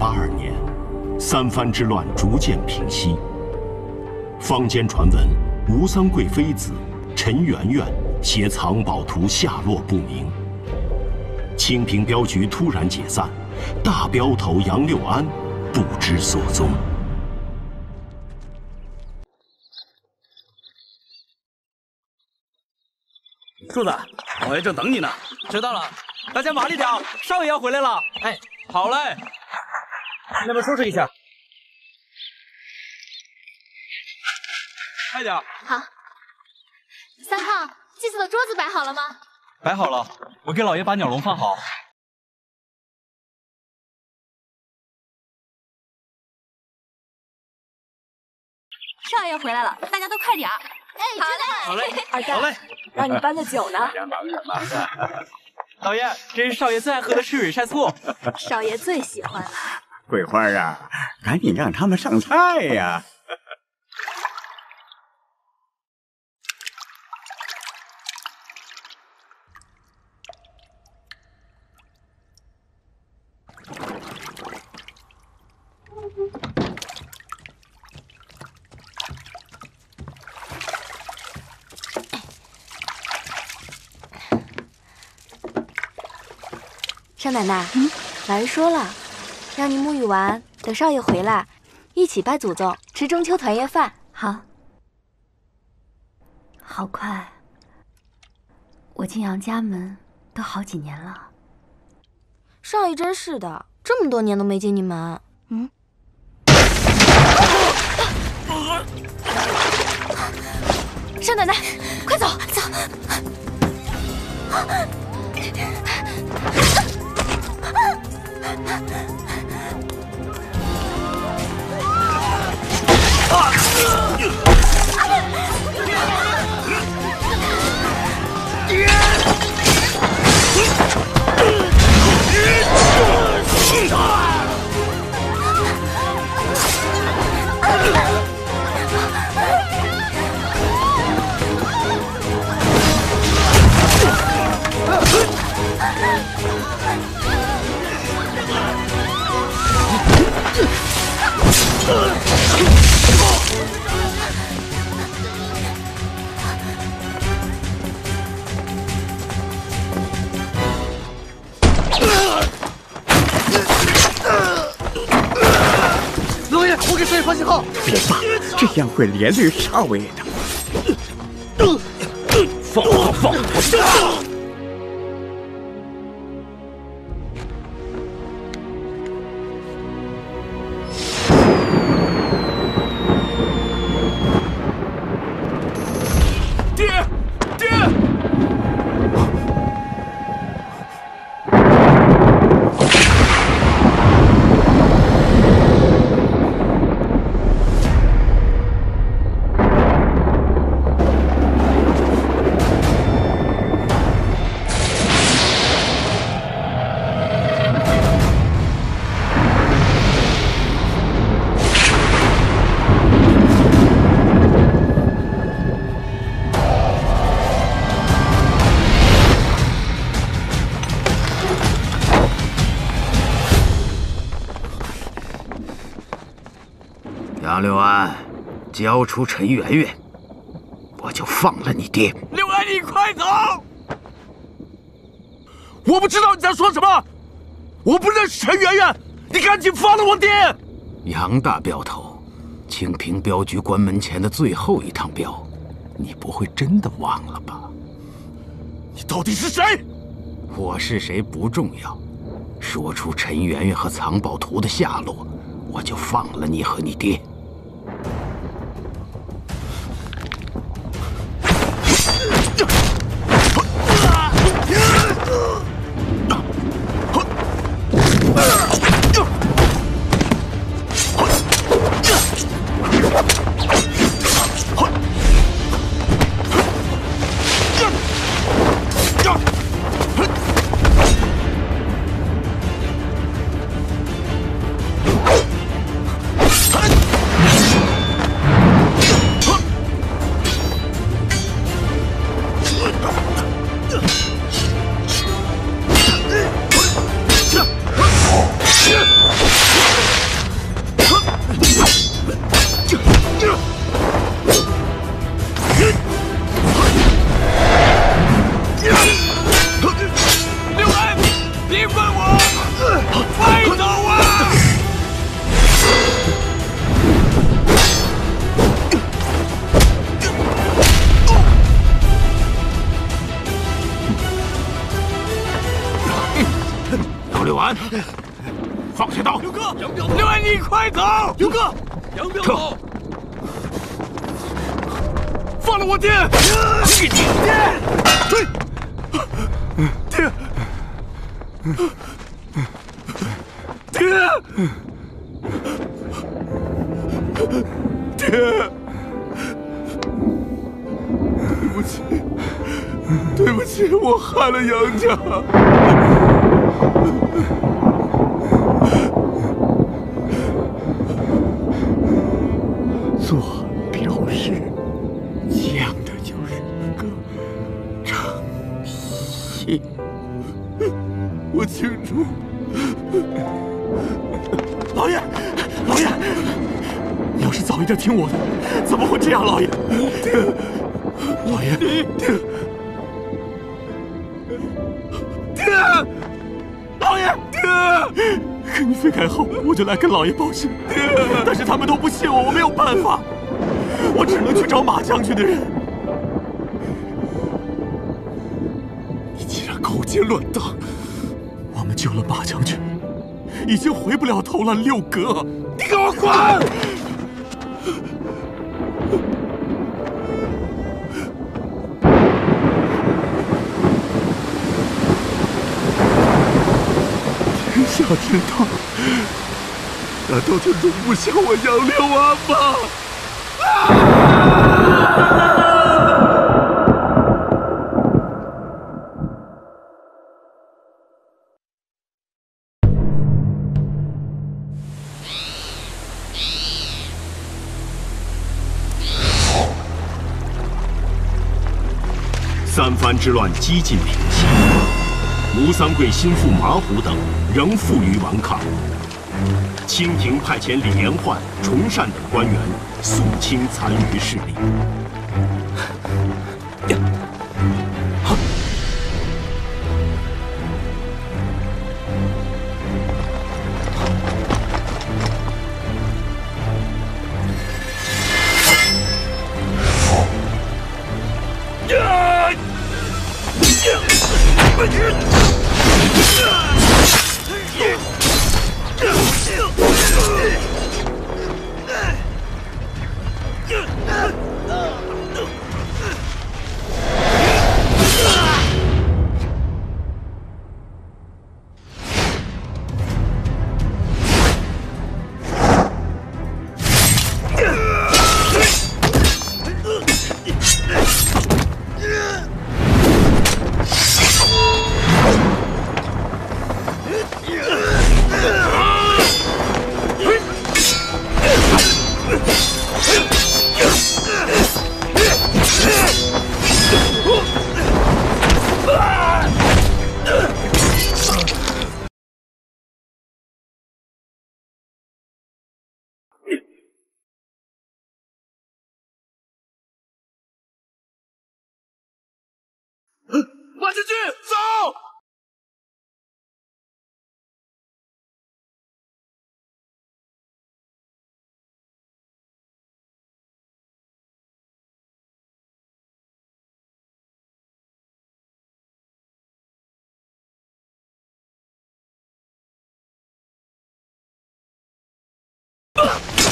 1982年，三藩之乱逐渐平息。坊间传闻，吴三桂妃子陈圆圆携藏宝图下落不明。清平镖局突然解散，大镖头杨六安不知所踪。 柱子，老爷正等你呢。知道了，大家麻利点，少爷要回来了。哎，好嘞，那边收拾一下，快点。好。三胖，祭祀的桌子摆好了吗？摆好了，我给老爷把鸟笼放好。少爷回来了，大家都快点。 哎，好嘞，好嘞，二蛋，好嘞，让你搬的酒呢。老爷，这是少爷最爱喝的赤水晒醋，少爷最喜欢了。桂花啊，赶紧让他们上菜呀！少奶奶，老爷说了，让你沐浴完，等少爷回来，一起拜祖宗，吃中秋团圆饭。好，好快！我进杨家门都好几年了。少爷真是的，这么多年都没进你门。嗯。少奶奶，快走，走。老爷，我给少爷发信号。别怕，这样会连累少爷的。放我，放我！ 六安，交出陈圆圆，我就放了你爹。六安，你快走！我不知道你在说什么，我不认识陈圆圆，你赶紧放了我爹！杨大镖头，清平镖局关门前的最后一趟镖，你不会真的忘了吧？你到底是谁？我是谁不重要，说出陈圆圆和藏宝图的下落，我就放了你和你爹。快走！刘哥，杨彪走，放了我爹！爹，追！爹，爹，对不起，对不起，我害了杨家。 你这听我的，怎么会这样，老爷？老爷，爹，老爷，爹，跟你分开后，我就来跟老爷报信，但是他们都不信我，我没有办法，我只能去找马将军的人。你既然勾结乱党，我们救了马将军，已经回不了头了，六哥，你给我滚！ 天下之大，难道就容不下我杨六安吗？三藩之乱几近平息。 吴三桂心腹马虎等仍负隅顽抗，清廷派遣李延焕、崇善等官员肃清残余势力。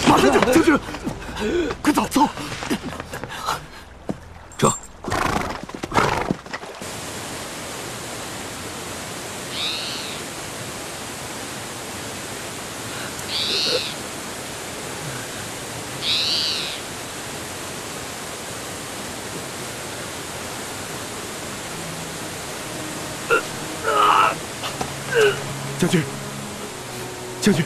马将军，将军，快走，走！这。将军，将军。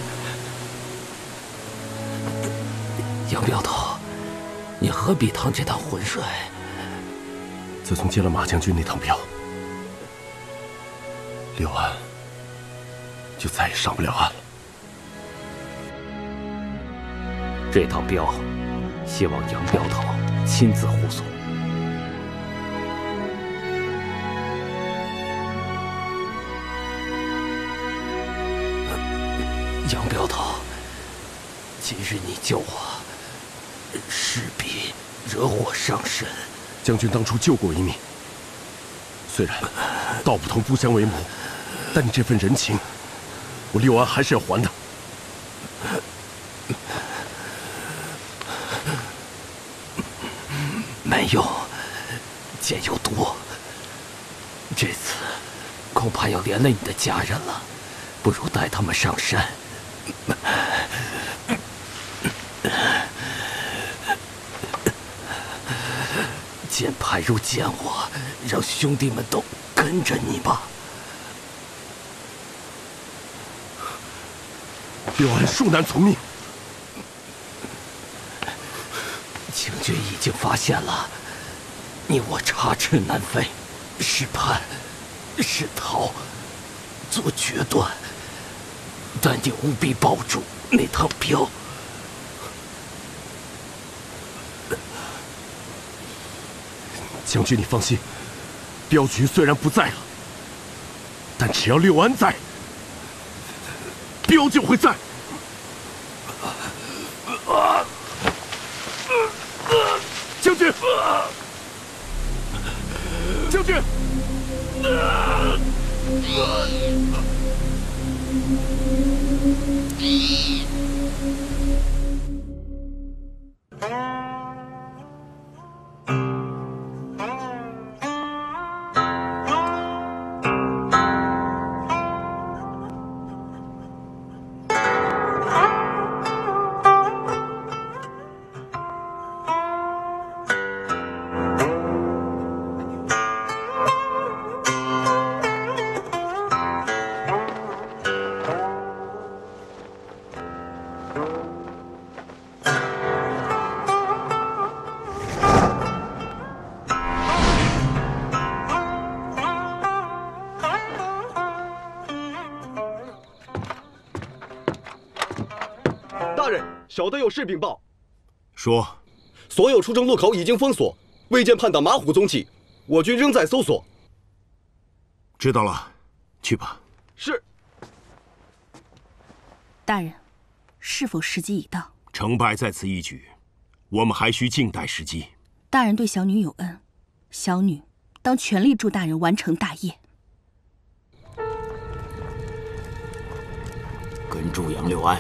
杨镖头，你何必趟这趟浑水？自从接了马将军那趟镖，六安就再也上不了岸了。这趟镖，希望杨镖头亲自护送。杨镖头，今日你救我。 势必惹火上身。将军当初救过我一命，虽然道不同不相为谋，但你这份人情，我六安还是要还的。简又毒，这次恐怕要连累你的家人了，不如带他们上山。见派如见我，让兄弟们都跟着你吧。柳暗恕难从命。 清军已经发现了，你我插翅难飞，是叛，是逃，做决断。但你务必保住那趟镖。将军，你放心，镖局虽然不在了，但只要六安在，镖就会在。 将军，小的有事禀报，说，所有出征路口已经封锁，未见叛党马虎踪迹，我军仍在搜索。知道了，去吧。是。大人，是否时机已到？成败在此一举，我们还需静待时机。大人对小女有恩，小女当全力助大人完成大业。跟住杨六安。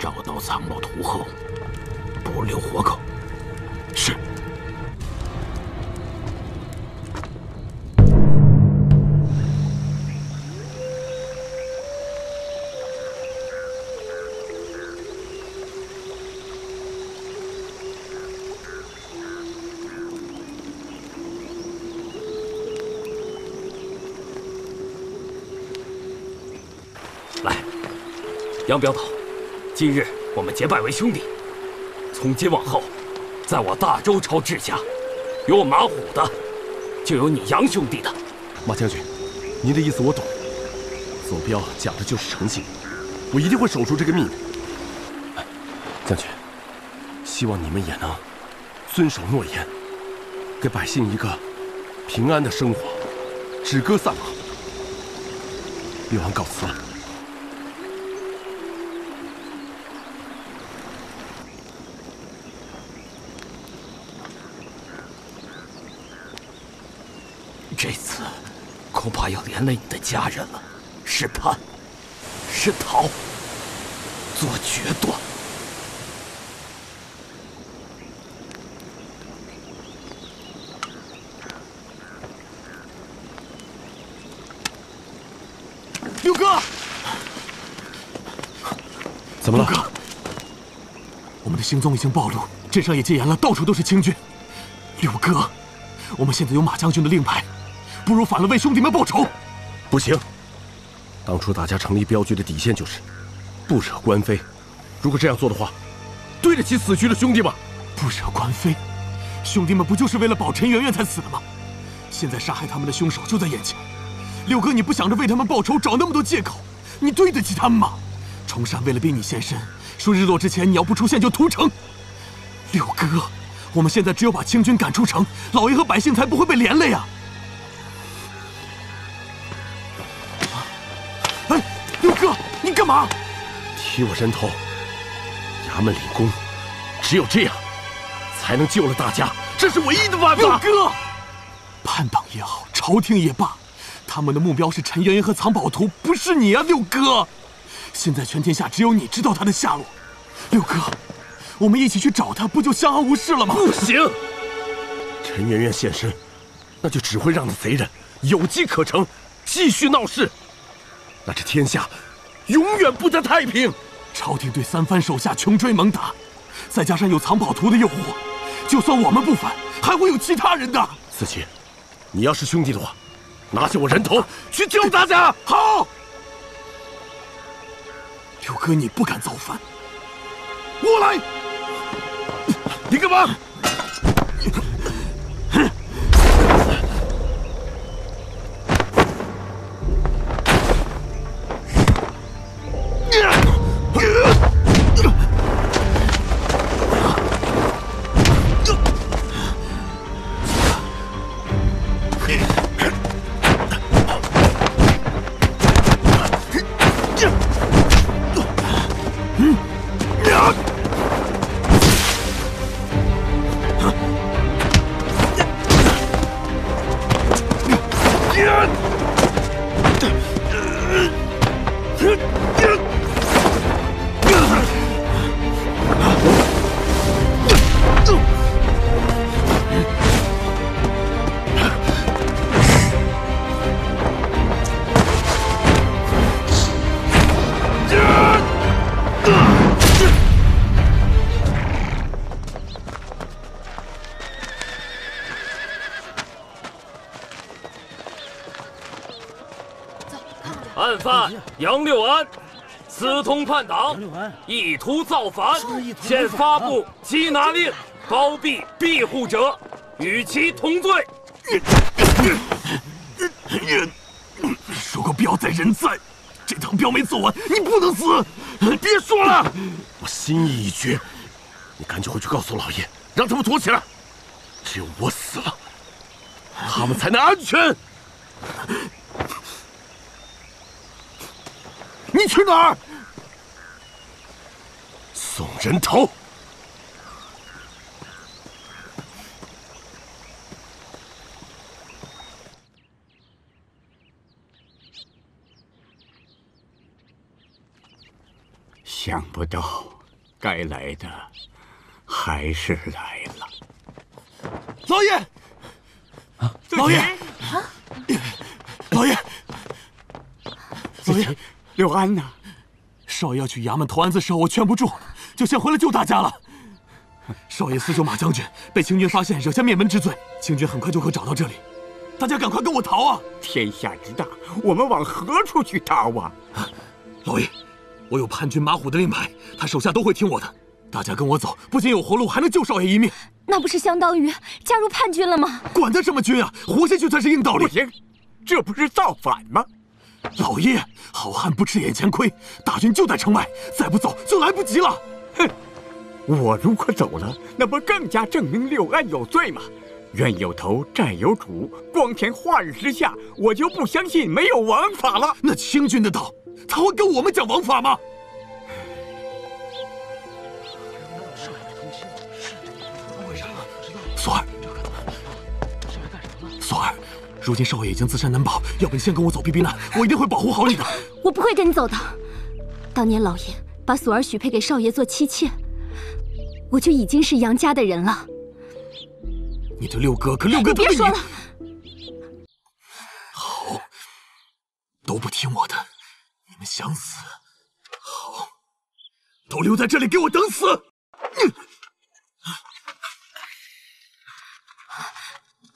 找到藏宝图后，不留活口。是。来，杨镖头。 今日我们结拜为兄弟，从今往后，在我大周朝治下，有我马虎的，就有你杨兄弟的。马将军，您的意思我懂，走镖讲的就是诚信，我一定会守住这个秘密。将军，希望你们也能遵守诺言，给百姓一个平安的生活。止戈散马，六安告辞了。 这次恐怕要连累你的家人了，是叛，是逃，做决断。六哥，怎么了？六哥，我们的行踪已经暴露，镇上也戒严了，到处都是清军。六哥，我们现在有马将军的令牌。 不如反了，为兄弟们报仇。不行，当初大家成立镖局的底线就是不惹官非。如果这样做的话，对得起死去的兄弟吗？不惹官非，兄弟们不就是为了保陈圆圆才死的吗？现在杀害他们的凶手就在眼前。六哥，你不想着为他们报仇，找那么多借口，你对得起他们吗？崇山为了逼你现身，说日落之前你要不出现就屠城。六哥，我们现在只有把清军赶出城，老爷和百姓才不会被连累啊！ 干嘛？踢我人头，衙门领功，只有这样，才能救了大家。这是唯一的办法。六哥，叛党也好，朝廷也罢，他们的目标是陈圆圆和藏宝图，不是你啊，六哥。现在全天下只有你知道他的下落。六哥，我们一起去找他，不就相安无事了吗？不行，陈圆圆现身，那就只会让那贼人有机可乘，继续闹事。那这天下永远不得太平。朝廷对三藩手下穷追猛打，再加上有藏宝图的诱惑，就算我们不反，还会有其他人的。思琪，你要是兄弟的话，拿下我人头去救大家。好。 六哥，你不敢造反，我来。你干嘛？杨六安，私通叛党，意图造反，现发布缉拿令，包庇庇护者，与其同罪。如果彪在人在，这趟彪没走完，你不能死！别说了，我心意已决，你赶紧回去告诉老爷，让他们躲起来。只有我死了，他们才能安全。 你去哪儿？送人头。想不到，该来的还是来了。老爷，啊，老爷，啊，老爷，老爷。 六安呐，少爷要去衙门投案自首，我劝不住，就先回来救大家了。少爷私救马将军，被清军发现，惹下灭门之罪，清军很快就会找到这里，大家赶快跟我逃啊！天下之大，我们往何处去逃啊？老爷，我有叛军马虎的令牌，他手下都会听我的，大家跟我走，不仅有活路，还能救少爷一命。那不是相当于加入叛军了吗？管他什么军啊，活下去才是硬道理。不行，这不是造反吗？ 老爷，好汉不吃眼前亏，大军就在城外，再不走就来不及了。哼，我如果走了，那不更加证明六安有罪吗？冤有头，债有主，光天化日之下，我就不相信没有王法了。那清军的道，他会跟我们讲王法吗？索儿，索儿。 如今少爷已经自身难保，要不你先跟我走避避难，我一定会保护好你的。我不会跟你走的。当年老爷把索儿许配给少爷做妻妾，我就已经是杨家的人了。你对六哥，可六哥对你……你别说了。好，都不听我的，你们想死，好，都留在这里给我等死。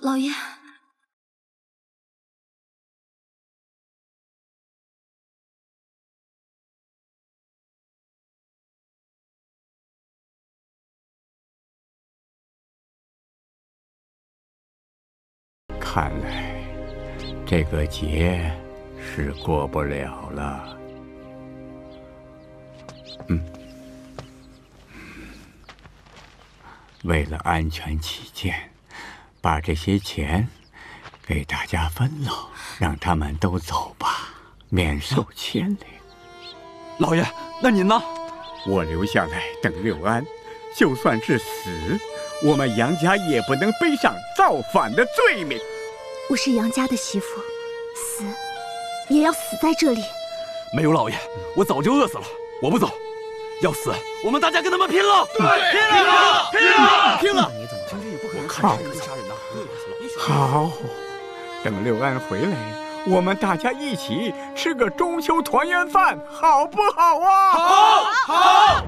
老爷。 看来这个劫是过不了了。嗯，为了安全起见，把这些钱给大家分了，让他们都走吧，免受牵连。老爷，那您呢？我留下来等六安，就算是死，我们杨家也不能背上造反的罪名。 我是杨家的媳妇，死也要死在这里。没有老爷，我早就饿死了。我不走，要死我们大家跟他们拼了！拼了！拼了！拼了！我看着也不可能杀人呐。好，等六安回来，我们大家一起吃个中秋团圆饭，好不好啊？好，好。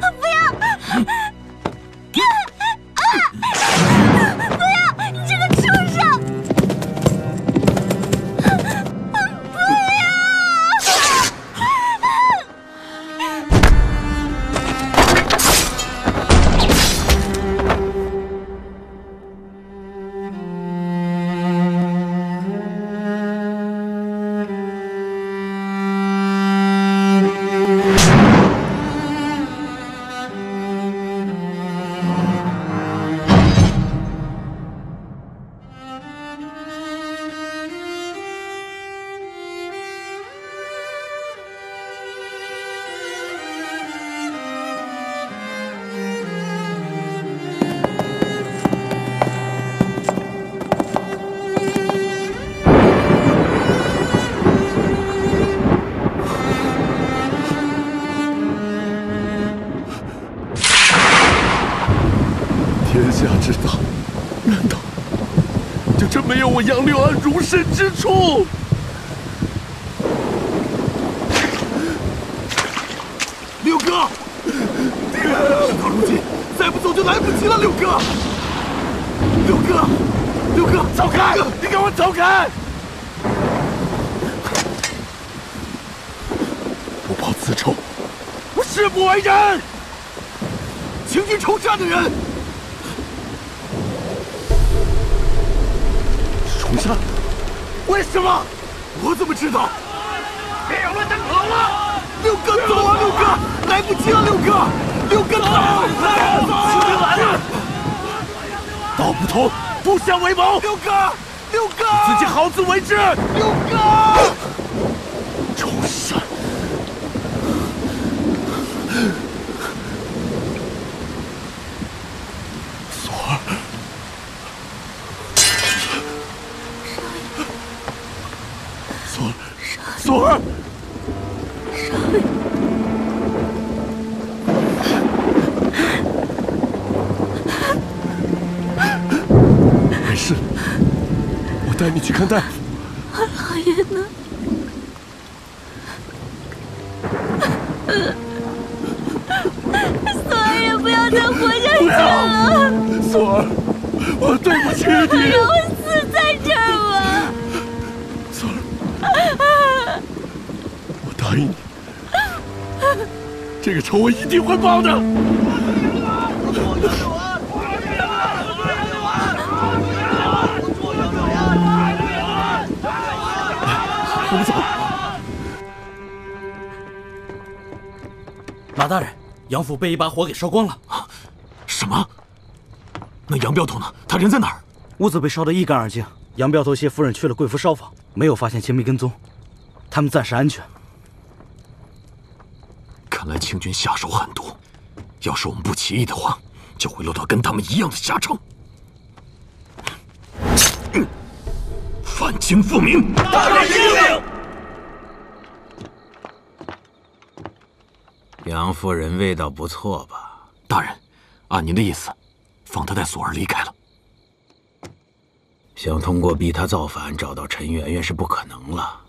不要！不要！你这个畜生！不要！我杨六安容身之处。 看大夫，二老爷呢？索儿也不要再活下去了。索儿，我对不起你。让我死在这儿吧。索儿，我答应你，这个仇我一定会报的。 马大人，杨府被一把火给烧光了。啊！什么？那杨镖头呢？他人在哪儿？屋子被烧得一干二净，杨镖头谢夫人去了贵福烧坊，没有发现秦岧跟踪，他们暂时安全。看来清军下手狠毒，要是我们不起义的话，就会落到跟他们一样的下场。反清复明，大人英明。杨夫人味道不错吧？大人，按您的意思，放他带锁儿离开了。 想通过逼他造反找到陈圆圆是不可能了，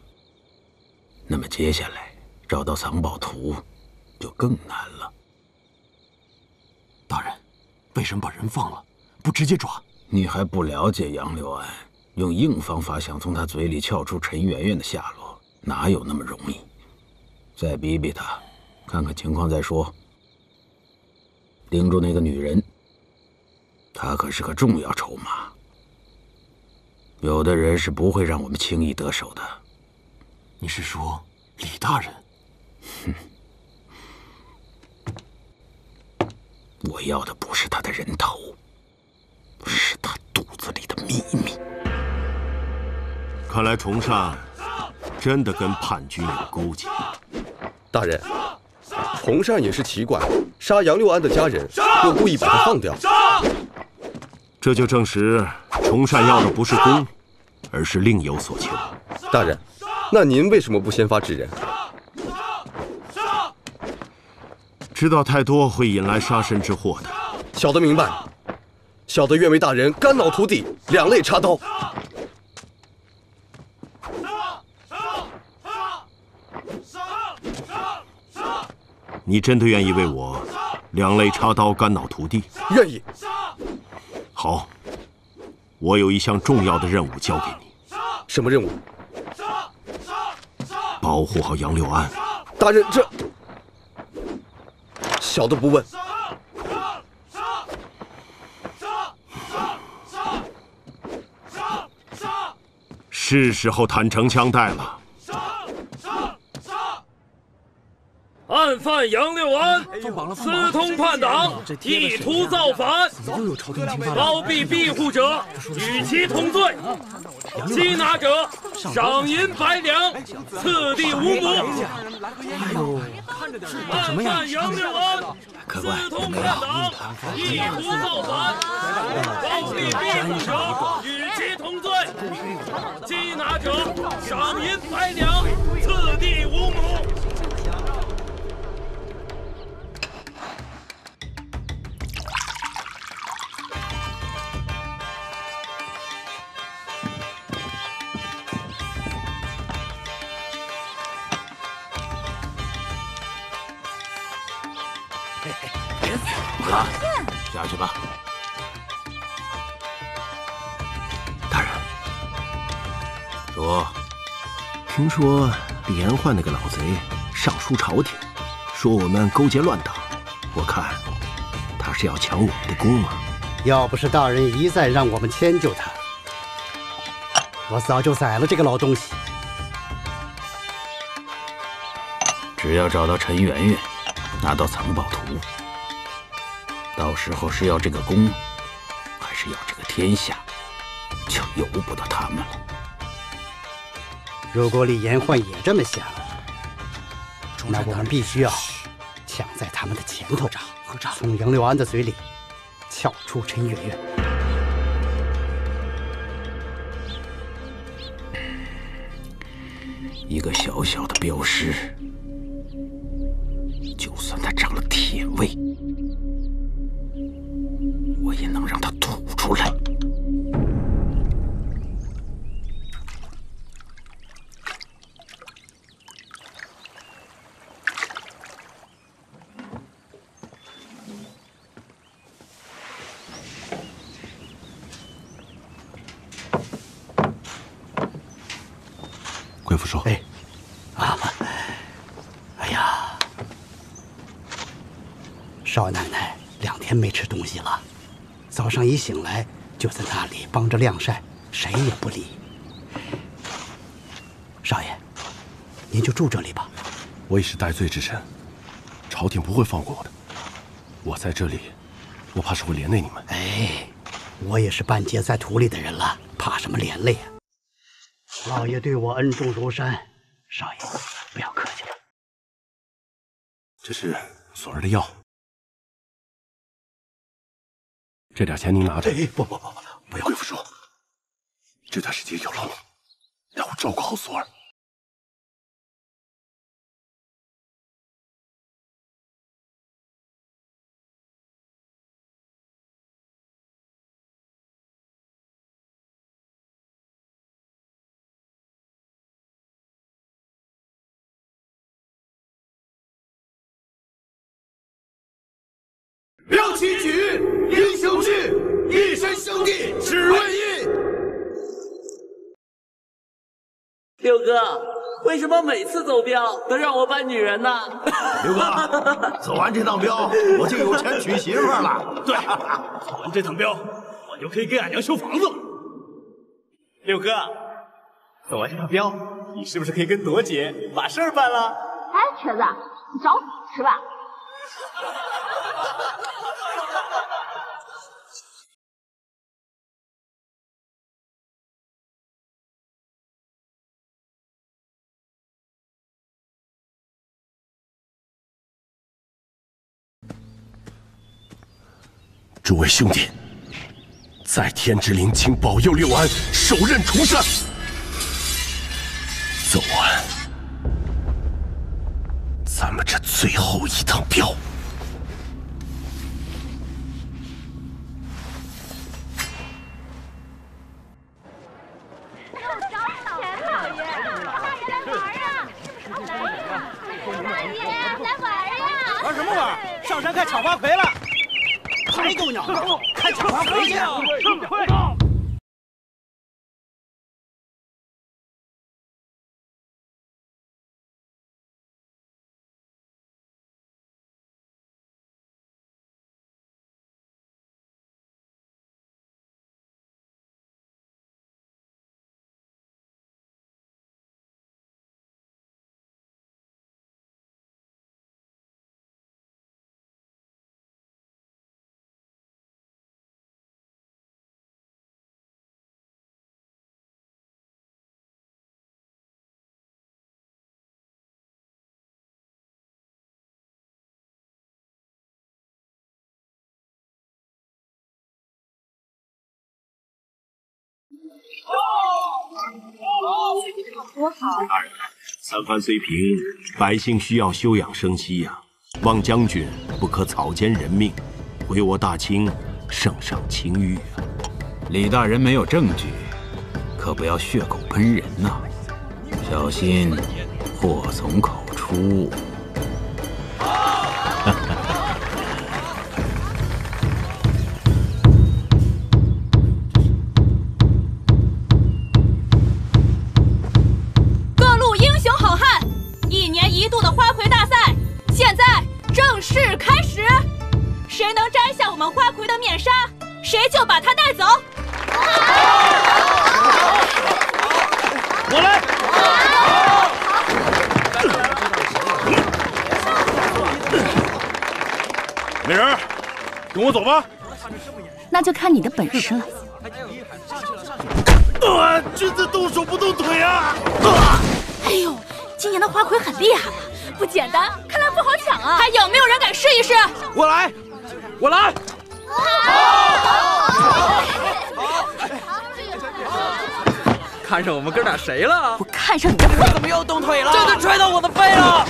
那么接下来找到藏宝图就更难了。大人，为什么把人放了，不直接抓？你还不了解杨柳岸，用硬方法想从他嘴里撬出陈圆圆的下落，哪有那么容易？再逼逼他，看看情况再说。盯住那个女人，她可是个重要筹码。 有的人是不会让我们轻易得手的。你是说李大人？哼，我要的不是他的人头，是他肚子里的秘密。看来崇尚真的跟叛军有勾结。大人，崇尚也是奇怪，杀杨六安的家人，又故意把他放掉。 这就证实，崇善要的不是功，而是另有所求。大人，那您为什么不先发制人？知道太多会引来杀身之祸的。小的明白，小的愿为大人肝脑涂地，两肋插刀。你真的愿意为我两肋插刀、肝脑涂地？愿意。 好，我有一项重要的任务交给你。什么任务？保护好杨六安。大人，这小的不问。是时候坦诚相待了。案犯杨六安。 私通叛党，意图造反，包庇庇护者，与其同罪；缉拿者，赏银100两，赐地无母。哎呦，什么呀？客官，怎么样？意图造反，包庇庇护者，与其同罪；缉拿者，赏银100两，赐地无母。 啊，下去吧，大人。说，听说李延焕那个老贼上书朝廷，说我们勾结乱党，我看他是要抢我们的功啊！要不是大人一再让我们迁就他，我早就宰了这个老东西。只要找到陈圆圆，拿到藏宝图。 到时候是要这个功，还是要这个天下，就由不得他们了。如果李延焕也这么想，那我们必须要抢在他们的前头，从杨六安的嘴里撬出陈圆圆。一个小小的镖师，就算他长了铁胃。 我也能让他吐出来。贵福说：“哎，啊，哎呀，少奶奶2天没吃东西了。” 早上一醒来，就在那里帮着晾晒，谁也不理。少爷，您就住这里吧。我已是戴罪之身，朝廷不会放过我的。我在这里，我怕是会连累你们。哎，我也是半截在土里的人了，怕什么连累啊？老爷对我恩重如山，少爷不要客气了。这是锁儿的药，这点钱您拿着。哎，不，不要！贵妇说，这段时间有劳你，让我照顾好锁儿。 六七局，英雄志，一身兄弟只为义。六哥，为什么每次走镖都让我扮女人呢？六哥，走完这趟镖，我就有钱娶媳妇了。对，走完这趟镖，我就可以给俺娘修房子了。六哥，走完这趟镖，你是不是可以跟朵姐把事儿办了？哎，瘸子，你找死吃吧。 诸位兄弟，在天之灵，请保佑六安手刃除善。走完咱们这最后一趟镖。 上山看抢花魁了，还狗鸟，看抢花魁去！快！多好！三藩虽平，百姓需要休养生息呀。望将军不可草菅人命，回我大清，圣上清谕啊！李大人没有证据，可不要血口喷人呐，小心祸从口出。走吧，那就看你的本事了。君子动手不动腿啊！哎呦，今年的花魁很厉害啊，不简单，看来不好抢啊！还有没有人敢试一试？我来！看上我们哥俩谁了？我看上你的腿，怎么又动腿了？这都摔到我的背了！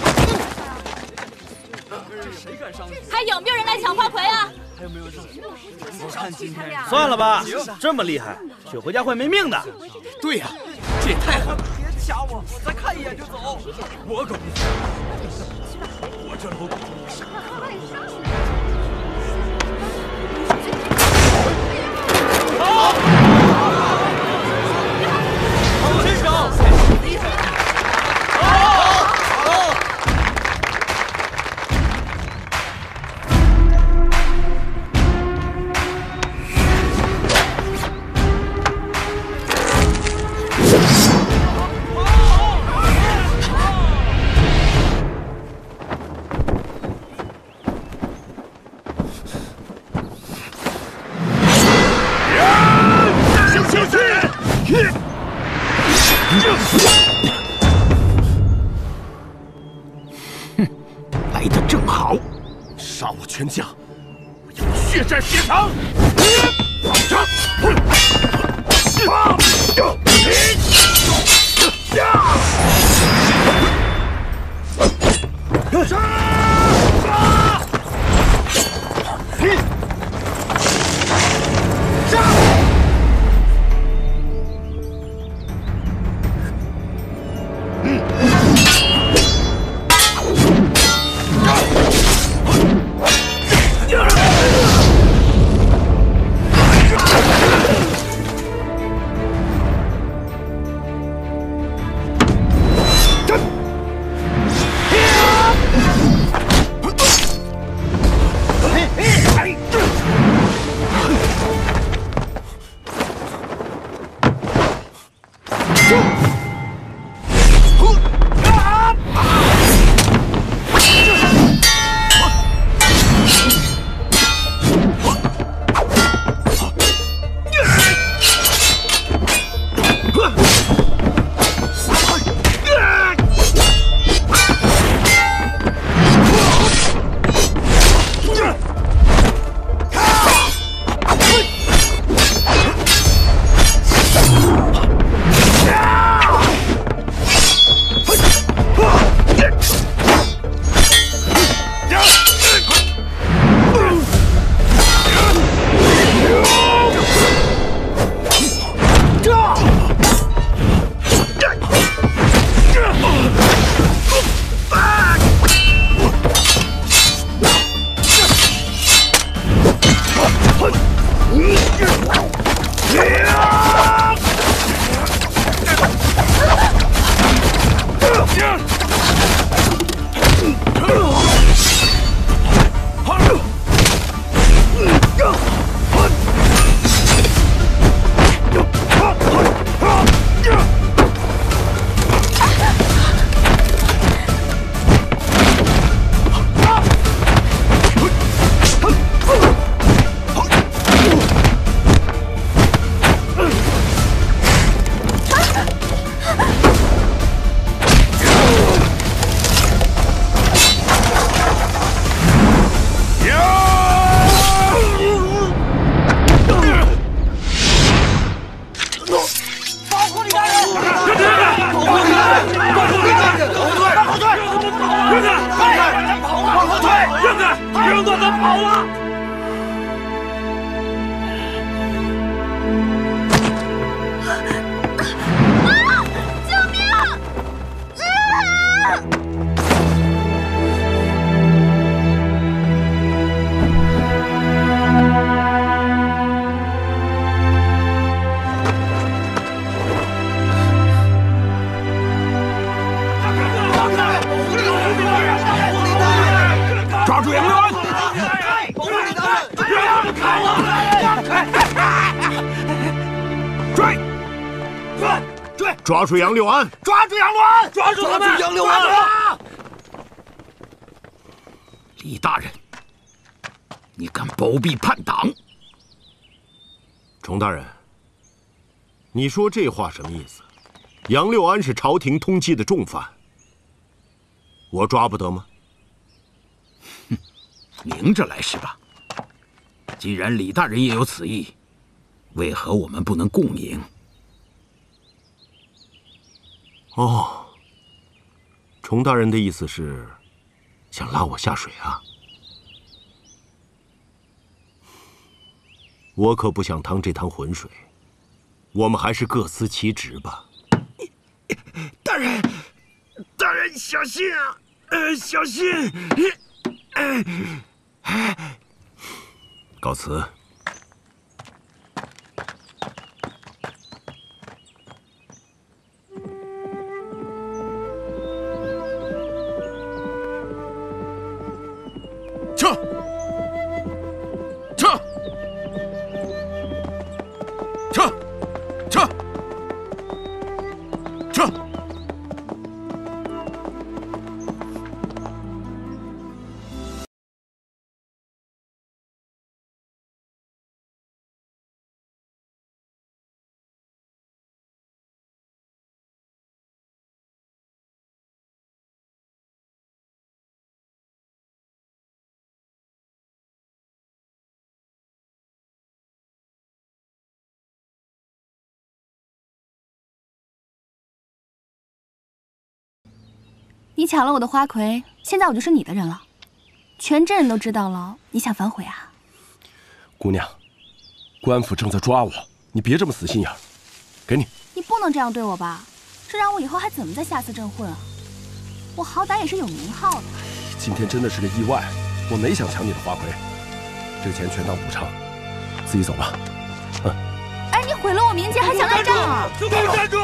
这谁敢上？还有没有人来抢花魁啊？ 我看今天算了吧，这么厉害，娶回家会没命的。对呀，这也太狠了！别掐我，我再看一眼就走。我可不，我这头。好，好身手，好，好。血战血场。抓住杨六安！抓住杨六安！抓住他们！抓住杨六安！李大人，你敢包庇叛党？崇大人，你说这话什么意思？杨六安是朝廷通缉的重犯，我抓不得吗？哼，明着来是吧？既然李大人也有此意，为何我们不能共赢？ 哦，崇大人的意思是，想拉我下水啊！我可不想趟这趟浑水，我们还是各司其职吧。大人，大人小心啊！小心！告辞。你抢了我的花魁，现在我就是你的人了，全镇人都知道了，你想反悔啊？姑娘，官府正在抓我，你别这么死心眼儿。给你，你不能这样对我吧？这让我以后还怎么在下司镇混啊？我好歹也是有名号的。今天真的是个意外，我没想抢你的花魁，这个钱全当补偿，自己走吧。嗯。哎，你毁了我名节，还想赖账啊？给我站住！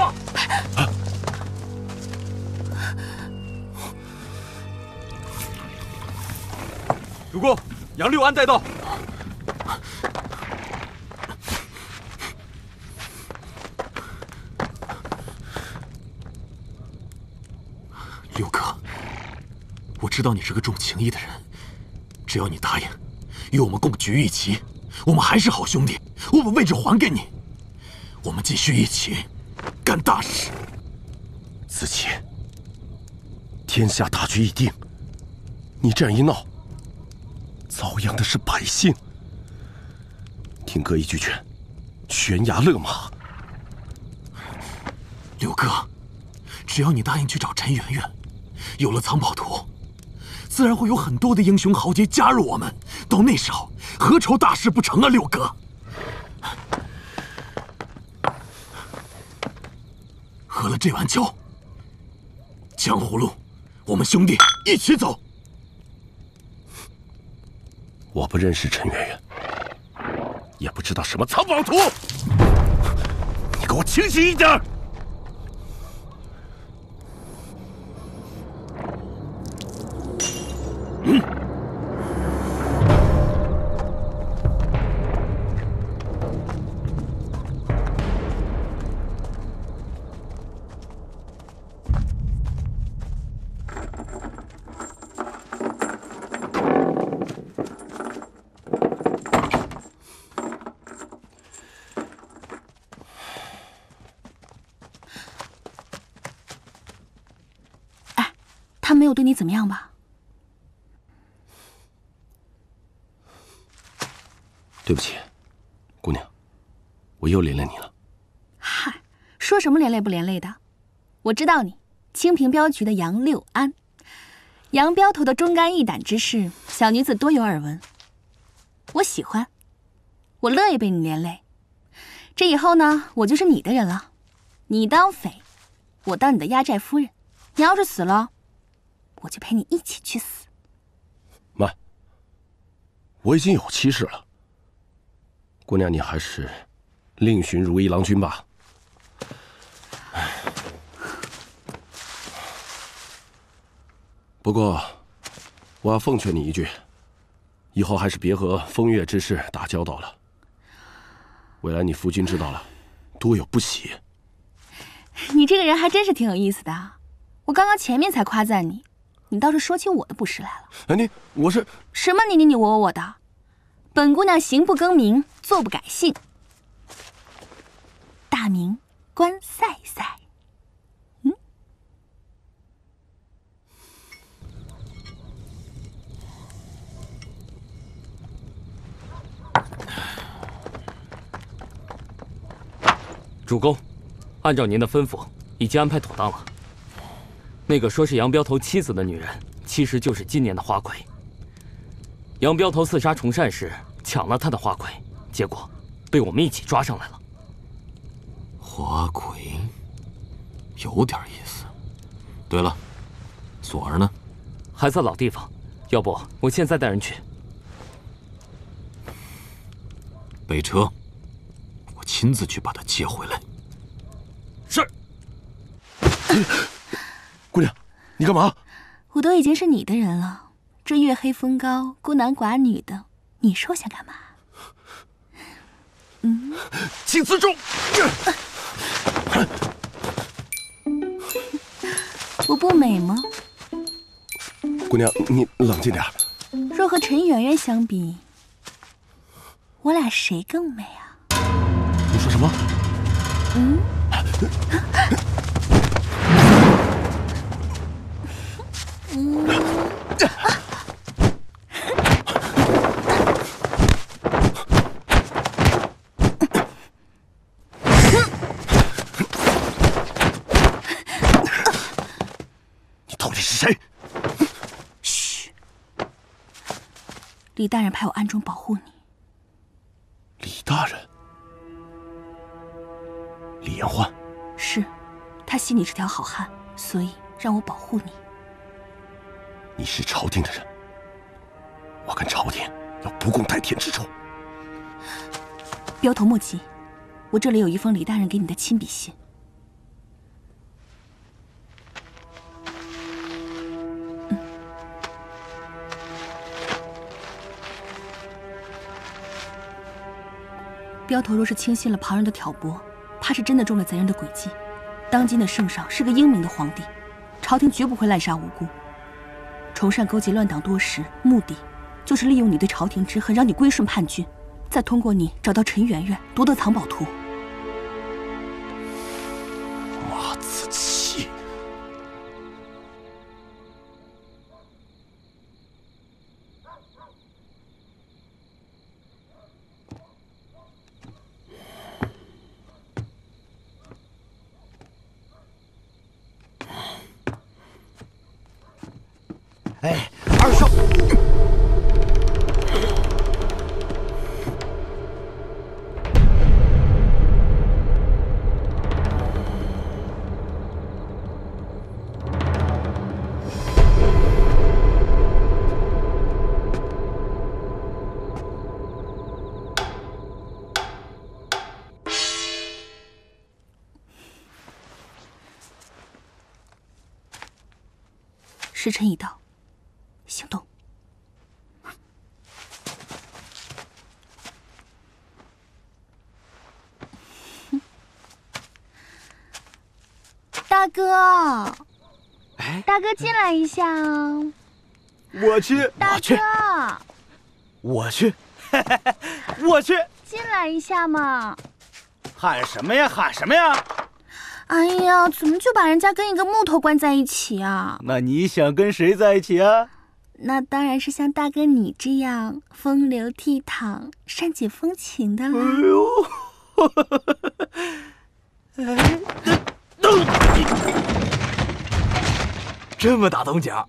啊 主公，杨六安带到。六哥，我知道你是个重情义的人，只要你答应与我们共举一旗，我们还是好兄弟，我把位置还给你，我们继续一起干大事。子琪，天下大局已定，你这样一闹。 遭殃的是百姓。听哥一句劝，悬崖勒马。六哥，只要你答应去找陈圆圆，有了藏宝图，自然会有很多的英雄豪杰加入我们。到那时候，何愁大事不成啊，六哥？喝了这碗酒，江湖路，我们兄弟一起走。 我不认识陈圆圆，也不知道什么藏宝图。你给我清醒一点！嗯，没有对你怎么样吧？对不起，姑娘，我又连累你了。嗨，说什么连累不连累的？我知道你，清平镖局的杨六安，杨镖头的忠肝义胆之事，小女子多有耳闻。我喜欢，我乐意被你连累。这以后呢，我就是你的人了。你当匪，我当你的压寨夫人。你要是死了， 我就陪你一起去死。妈，我已经有妻室了。姑娘，你还是另寻如意郎君吧。不过，我要奉劝你一句，以后还是别和风月之事打交道了。未来你夫君知道了，多有不喜。你这个人还真是挺有意思的。我刚刚前面才夸赞你。 你倒是说起我的不是来了。哎，我是什么？你我我的，本姑娘行不更名，坐不改姓，大明官赛赛。嗯，主公，按照您的吩咐，已经安排妥当了。 那个说是杨镖头妻子的女人，其实就是今年的花魁。杨镖头刺杀崇善时抢了他的花魁，结果被我们一起抓上来了。花魁，有点意思。对了，锁儿呢？还在老地方，要不我现在带人去。备车，我亲自去把他接回来。是。姑娘，你干嘛？我都已经是你的人了，这月黑风高、孤男寡女的，你说我想干嘛？嗯，请自重。我不美吗？姑娘，你冷静点。若和陈圆圆相比，我俩谁更美啊？你说什么？嗯。嗯啊、你到底是谁？李大人派我暗中保护你。李大人，李延欢，是，他惜你这条好汉，所以让我保护你。你是朝廷的人，我跟朝廷有不共戴天之仇。镖头莫急，我这里有一封李大人给你的亲笔信。 镖头若是轻信了旁人的挑拨，怕是真的中了贼人的诡计。当今的圣上是个英明的皇帝，朝廷绝不会滥杀无辜。崇善勾结乱党多时，目的就是利用你对朝廷之恨，让你归顺叛军，再通过你找到陈圆圆，夺得藏宝图。马子期，哎，二少，时辰已到。 行动！大哥，哎，大哥进来一下啊！我去，大哥，我去，我去，进来一下嘛！喊什么呀？喊什么呀？ 哎呀，怎么就把人家跟一个木头关在一起啊？那你想跟谁在一起啊？那当然是像大哥你这样风流倜傥、善解风情的啦。哎呦！哎，这么打东脚。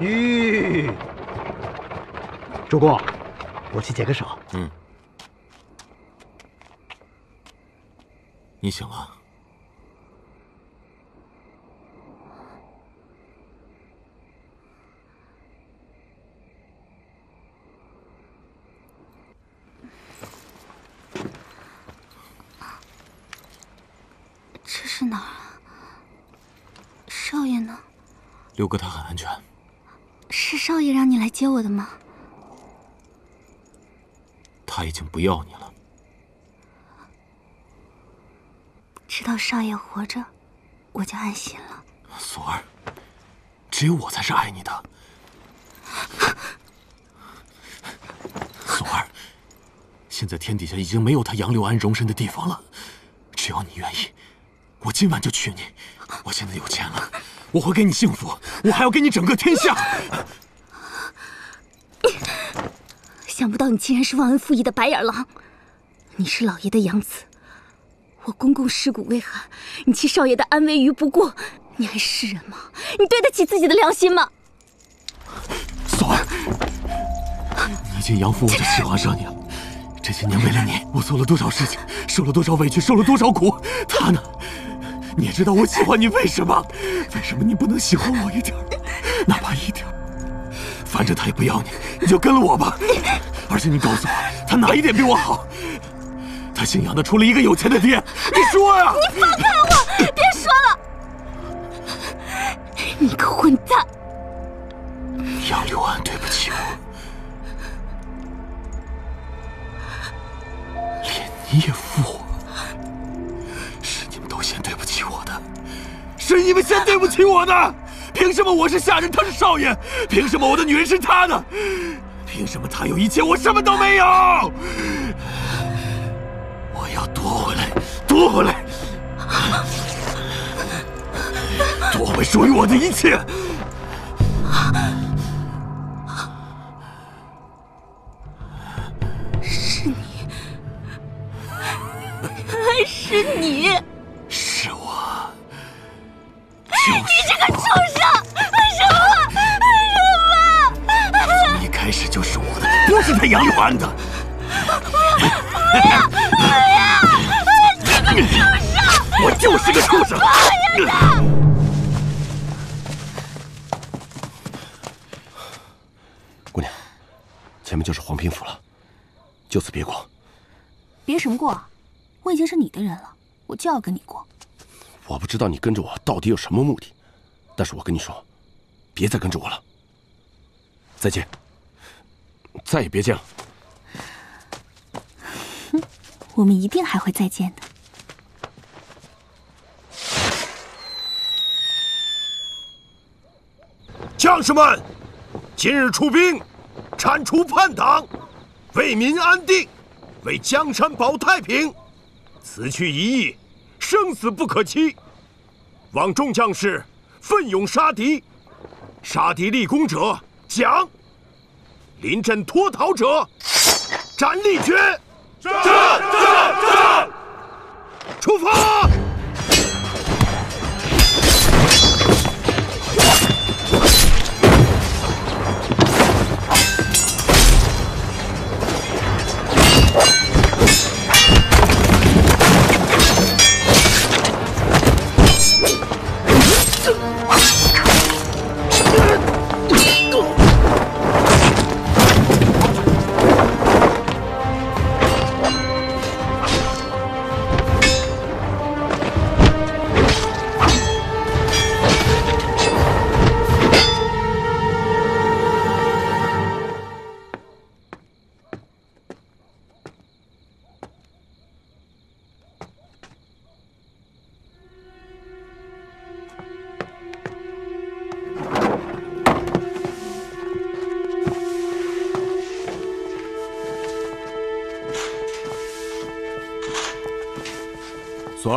咦，主公，我去解个手。嗯，你醒了？这是哪儿啊？少爷呢？六哥他很安全。 是少爷让你来接我的吗？他已经不要你了。知道少爷活着，我就安心了。索儿，只有我才是爱你的。索儿，现在天底下已经没有他杨柳安容身的地方了。只要你愿意，我今晚就娶你。我现在有钱了。 我会给你幸福，我还要给你整个天下。想不到你竟然是忘恩负义的白眼狼！你是老爷的养子，我公公尸骨未寒，你弃少爷的安危于不顾，你还是人吗？你对得起自己的良心吗？索儿，你已经养父我就喜欢上你了。这些年为了你，我做了多少事情，受了多少委屈，受了多少苦。他呢？ 你也知道我喜欢你为什么？为什么你不能喜欢我一点，哪怕一点？反正他也不要你，你就跟了我吧。而且你告诉我，他哪一点比我好？他姓杨的，除了一个有钱的爹，你说呀、啊！你放开我！别说了，你个混蛋！杨柳安，对不起我，连你也负我。的，是你们先对不起我的。凭什么我是下人，他是少爷？凭什么我的女人是他的？凭什么他有一切，我什么都没有？我要夺回来，夺回来，夺回属于我的一切。 是你，是我，你这个畜生！什么？从一开始就是我的，不是他杨玉环的。不要！你这个畜生！我就是个畜生！讨厌他！姑娘，前面就是黄平府了，就此别过。别什么过？ 我已经是你的人了，我就要跟你过。我不知道你跟着我到底有什么目的，但是我跟你说，别再跟着我了。再见，再也别见了。我们一定还会再见的。将士们，今日出兵，铲除叛党，为民安定，为江山保太平。 此去一役，生死不可期。望众将士奋勇杀敌，杀敌立功者奖，临阵脱逃者斩立决。战！出发！锁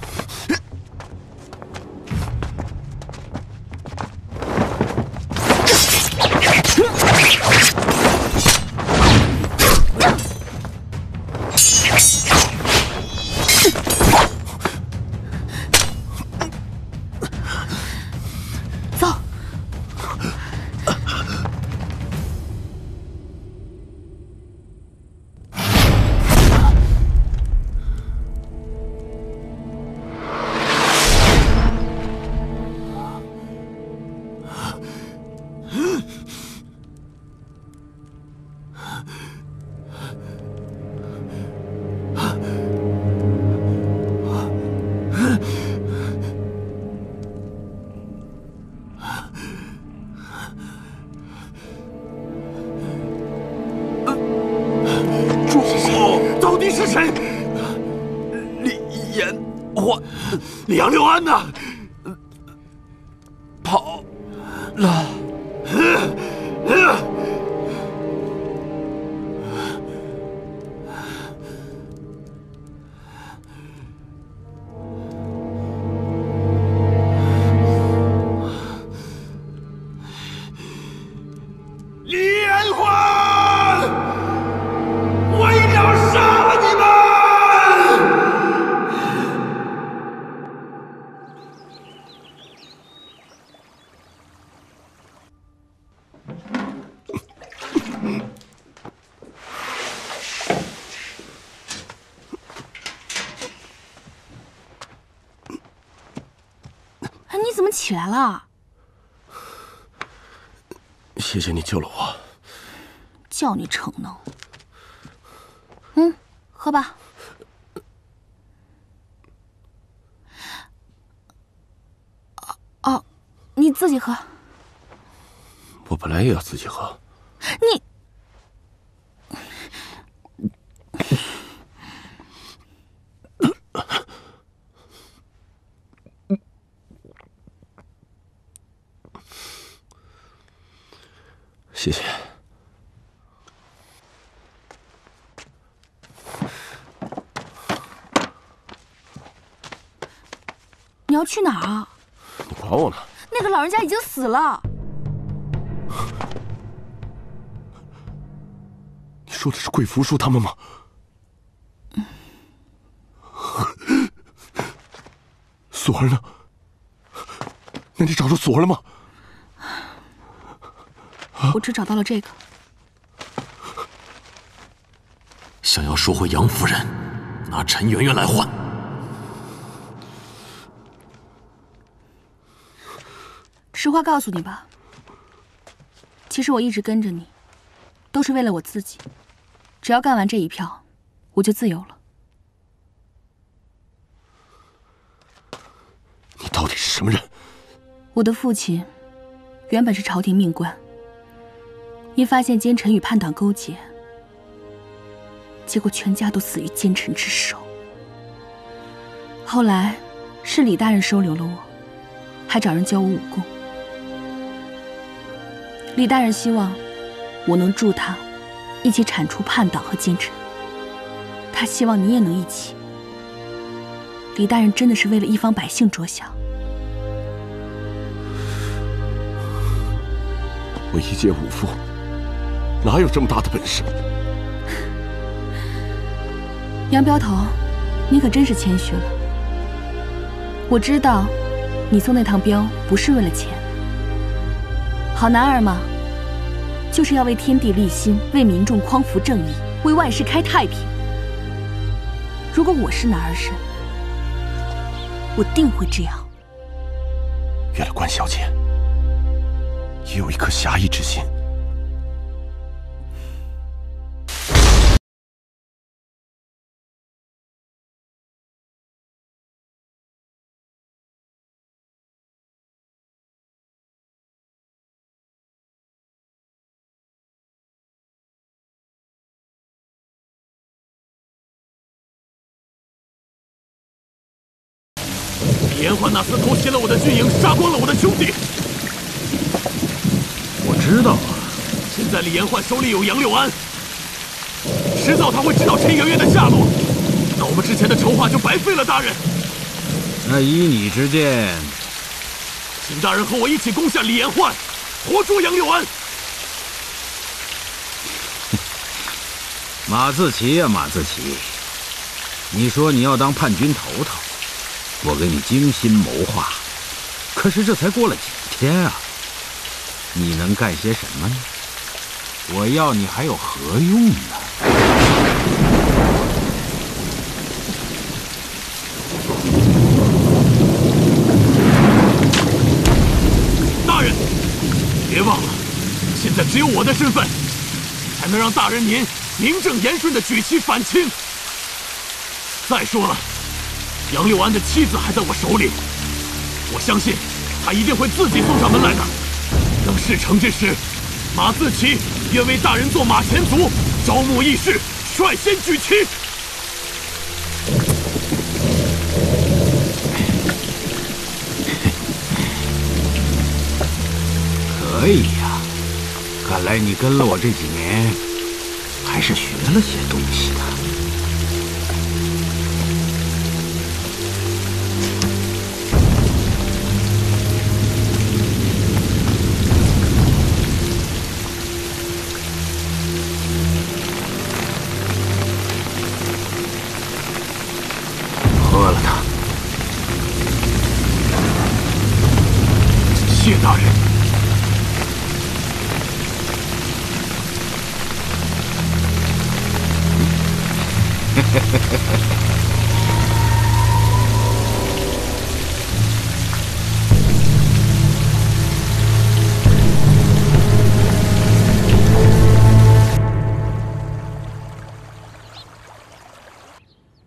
起来了，谢谢你救了我。叫你逞能，喝吧。自己喝。我本来也要自己喝。你。 谢谢。你要去哪儿啊？你管我呢？那个老人家已经死了。你说的是贵福叔他们吗？锁儿呢？那你找着锁儿了吗？ 我只找到了这个。想要赎回杨夫人，拿陈圆圆来换。实话告诉你吧，其实我一直跟着你，都是为了我自己。只要干完这一票，我就自由了。你到底是什么人？我的父亲原本是朝廷命官。 因发现奸臣与叛党勾结，结果全家都死于奸臣之手。后来是李大人收留了我，还找人教我武功。李大人希望我能助他一起铲除叛党和奸臣，他希望你也能一起。李大人真的是为了一方百姓着想。我一介武夫。 哪有这么大的本事？杨镖头，你可真是谦虚了。我知道，你送那趟镖不是为了钱。好男儿嘛，就是要为天地立心，为民众匡扶正义，为万世开太平。如果我是男儿身，我定会这样。原来关小姐也有一颗侠义之心。 连环那厮偷袭了我的军营，杀光了我的兄弟。我知道啊，现在李延焕手里有杨六安，迟早他会知道陈圆圆的下落。那我们之前的筹划就白费了，大人。那依你之见，请大人和我一起攻下李延焕，活捉杨六安。马自奇呀，马自奇，你说你要当叛军头头。 我给你精心谋划，可是这才过了几天啊！你能干些什么呢？我要你还有何用呢？大人，别忘了，现在只有我的身份，才能让大人您名正言顺的举旗反清。再说了。 杨六安的妻子还在我手里，我相信他一定会自己送上门来的。等事成之时，马自奇愿为大人做马前卒，招募义士，率先举旗。可以呀，看来你跟了我这几年，还是学了些东西的。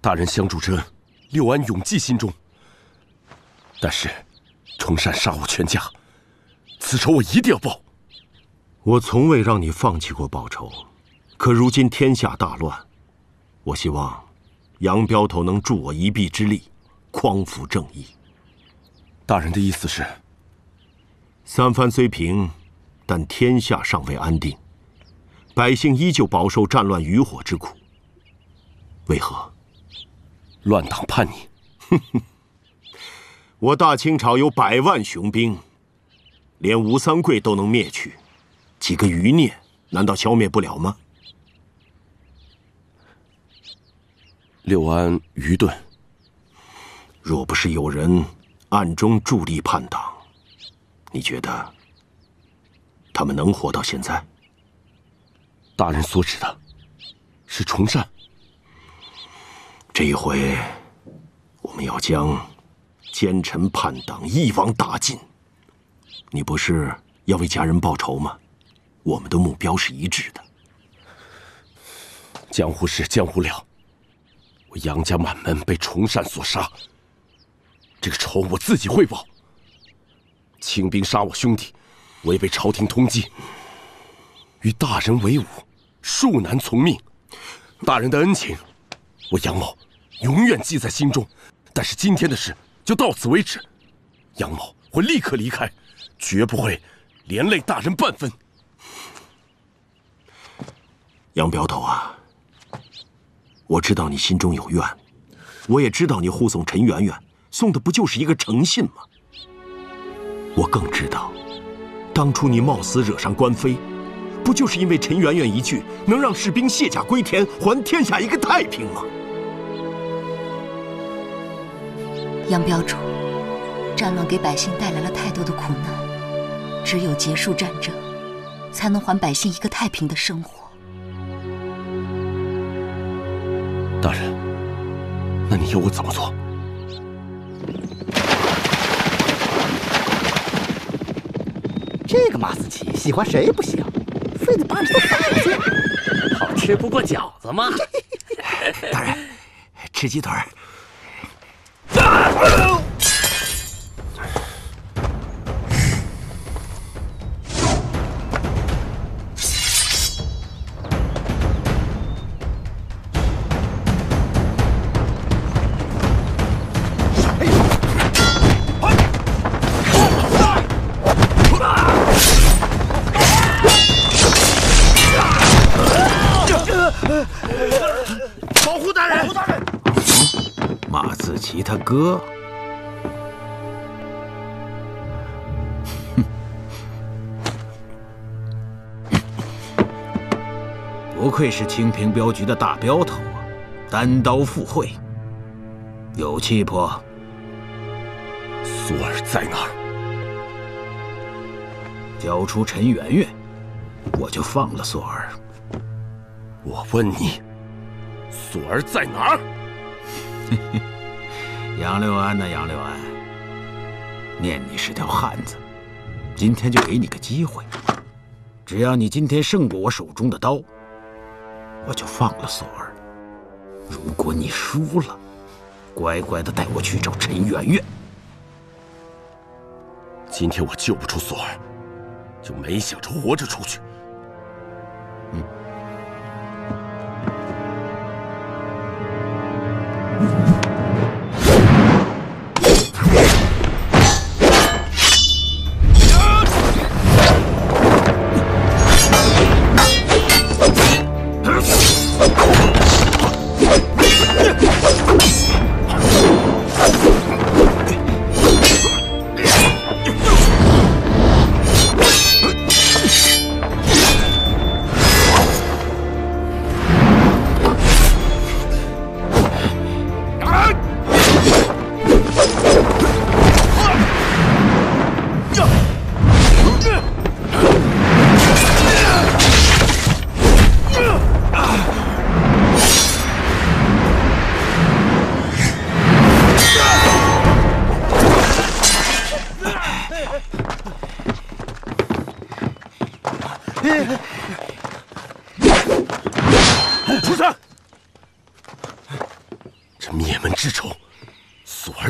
大人相助之恩，六安永记心中。但是，崇善杀我全家，此仇我一定要报。我从未让你放弃过报仇，可如今天下大乱，我希望杨镖头能助我一臂之力，匡扶正义。大人的意思是，三藩虽平，但天下尚未安定，百姓依旧饱受战乱渔火之苦。为何？乱党叛逆。哼哼。 我大清朝有100万雄兵，连吴三桂都能灭去，几个余孽难道消灭不了吗？六安、愚钝，若不是有人暗中助力叛党，你觉得他们能活到现在？大人所指的是崇善。这一回，我们要将 奸臣叛党一网打尽，你不是要为家人报仇吗？我们的目标是一致的。江湖事江湖了，我杨家满门被崇善所杀，这个仇我自己会报。清兵杀我兄弟，违背朝廷通缉，与大人为伍，恕难从命。大人的恩情，我杨某永远记在心中。但是今天的事 就到此为止，杨某会立刻离开，绝不会连累大人半分。杨镖头啊，我知道你心中有怨，我也知道你护送陈圆圆送的不就是一个诚信吗？我更知道，当初你冒死惹上官非，不就是因为陈圆圆一句能让士兵卸甲归田，还天下一个太平吗？ 杨镖主，战乱给百姓带来了太多的苦难，只有结束战争，才能还百姓一个太平的生活。大人，那你要我怎么做？这个马思琪喜欢谁不行，非得把你当反子。好吃不过饺子嘛。大人，吃鸡腿儿。 保护大人！保护大人！ 马思琪他哥，不愧是清平镖局的大镖头啊，单刀赴会，有气魄。索尔在哪儿？交出陈圆圆，我就放了索尔。我问你，索尔在哪儿？ 杨六安呐，杨六安，念你是条汉子，今天就给你个机会。只要你今天胜过我手中的刀，我就放了索尔。如果你输了，乖乖的带我去找陈圆圆。今天我救不出索尔，就没想着活着出去。嗯。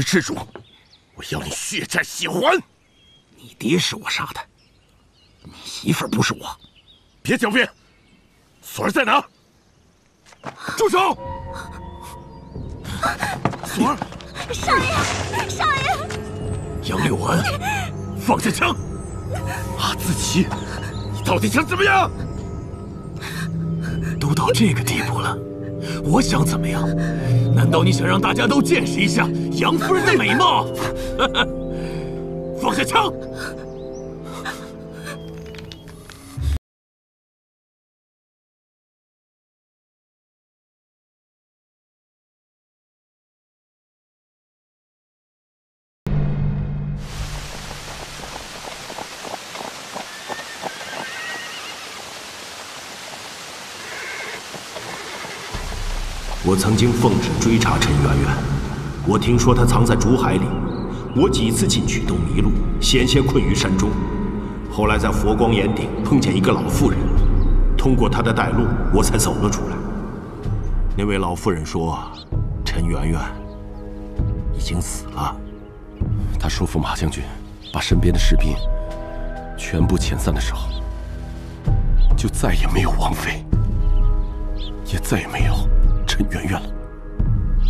施主，我要你血债血还！你爹是我杀的，媳妇儿不是我。别狡辩！锁儿在哪？住手！锁儿！少爷，少爷！杨六文，放下枪！阿自奇，你到底想怎么样？都到这个地步了，我想怎么样？难道你想让大家都见识一下杨夫人的美貌？放下枪！ 我曾经奉旨追查陈圆圆，我听说她藏在竹海里，我几次进去都迷路，险困于山中。后来在佛光岩顶碰见一个老妇人，通过她的带路，我才走了出来。那位老妇人说，陈圆圆已经死了。她说服马将军，把身边的士兵全部遣散的时候，就再也没有王妃，也再也没有 陈圆圆了，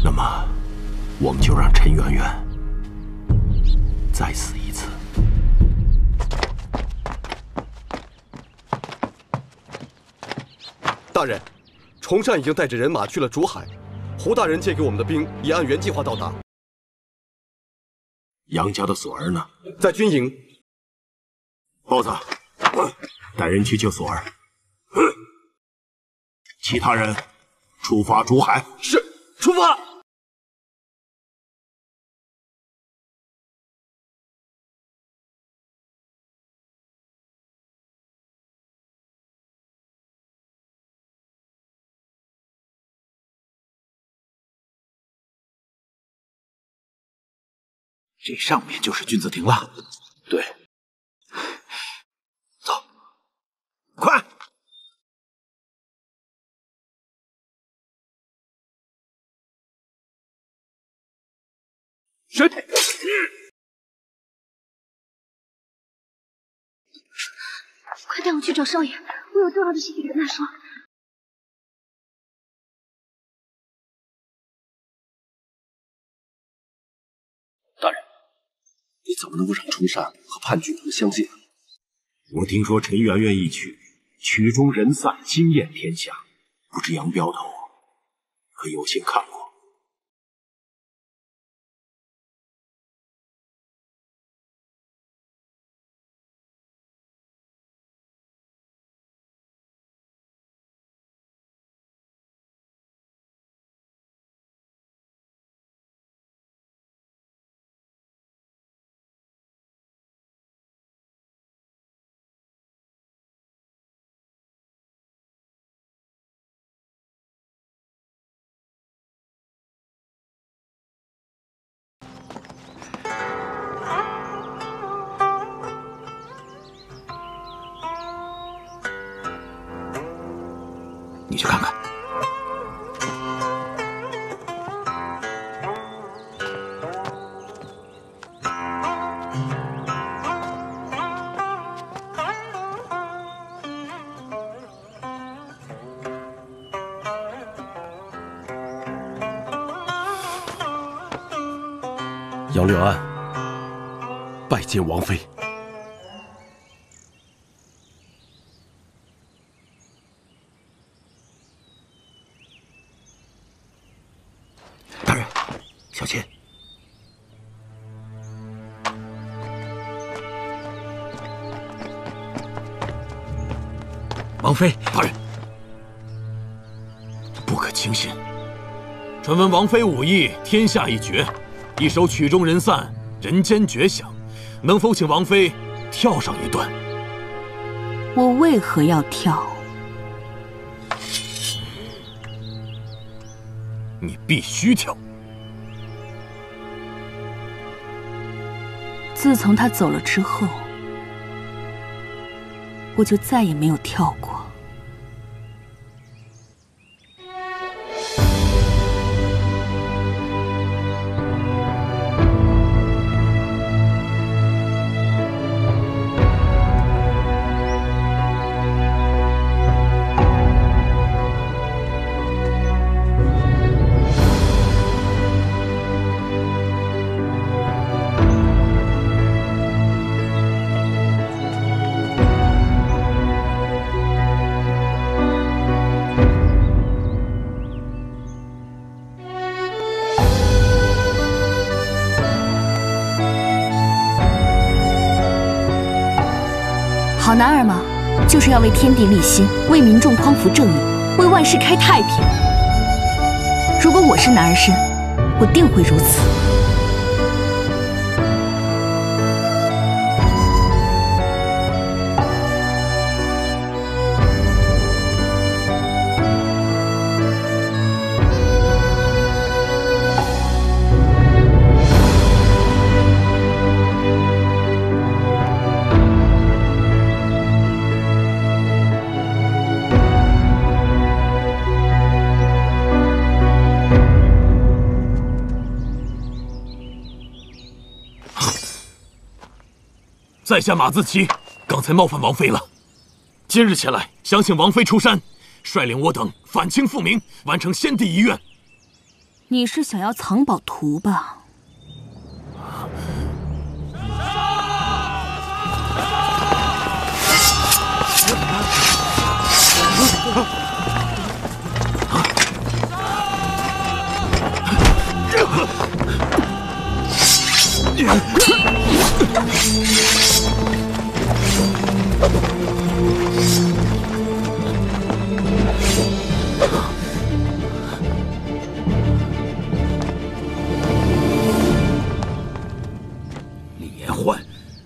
那么我们就让陈圆圆再死一次。大人，崇善已经带着人马去了竹海，胡大人借给我们的兵也按原计划到达。杨家的锁儿呢？在军营。包子，带人去救锁儿。其他人 出发竹海，是出发。这上面就是君子亭了。对，走，快！ 谁？快带我去找少爷，我有重要的事情跟他说。大人，你怎么能够让崇善和判军能相信？我听说陈圆圆一曲，曲终人散，惊艳天下。不知杨镖头可有幸看过？ 你去看看。杨六安，拜见王妃。 王妃，大人，不可轻信。传闻王妃武艺天下一绝，一首曲终人散，人间绝响。能否请王妃跳上一段？我为何要跳？你必须跳。自从他走了之后，我就再也没有跳过。跑男儿嘛，就是要为天地立心，为民众匡扶正义，为万世开太平。如果我是男儿身，我定会如此。在下马自齐，刚才冒犯王妃了。今日前来，想请王妃出山，率领我等反清复明，完成先帝遗愿。你是想要藏宝图吧？李延焕，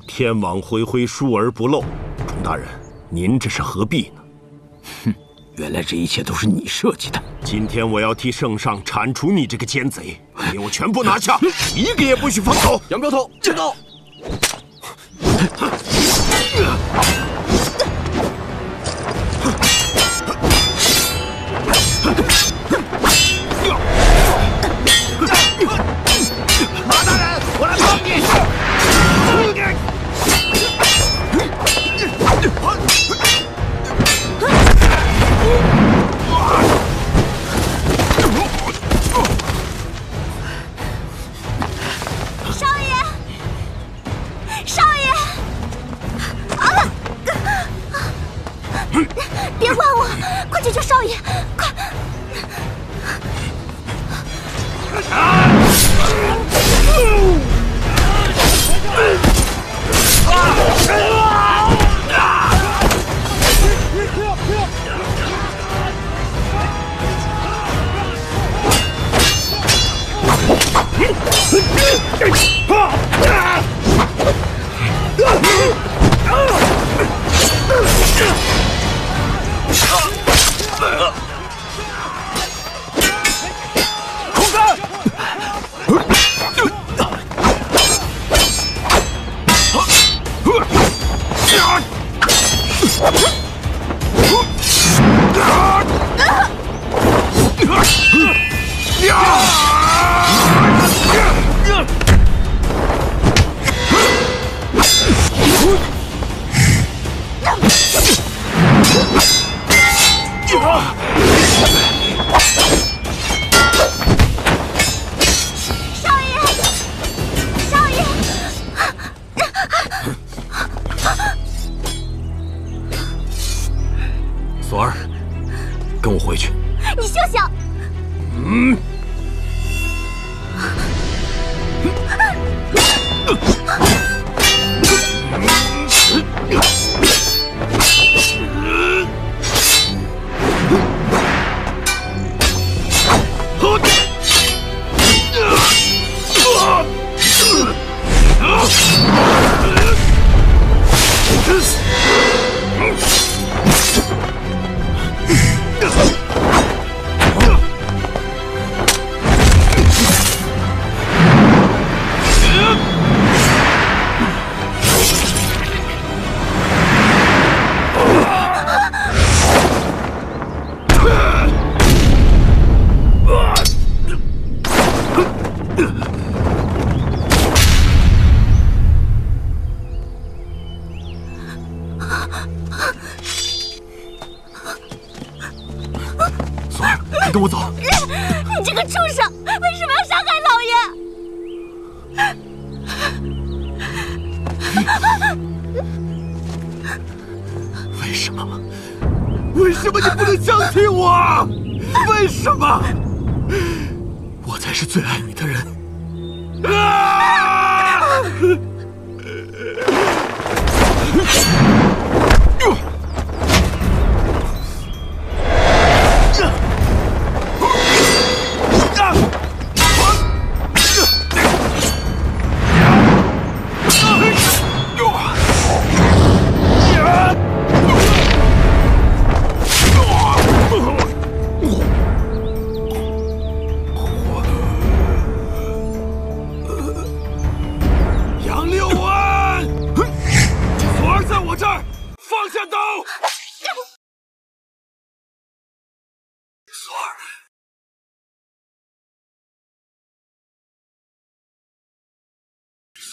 天网恢恢，疏而不漏。崇大人，您这是何必呢？哼，原来这一切都是你设计的。今天我要替圣上铲除你这个奸贼，给我全部拿下，一个也不许放走。杨镖头，接刀！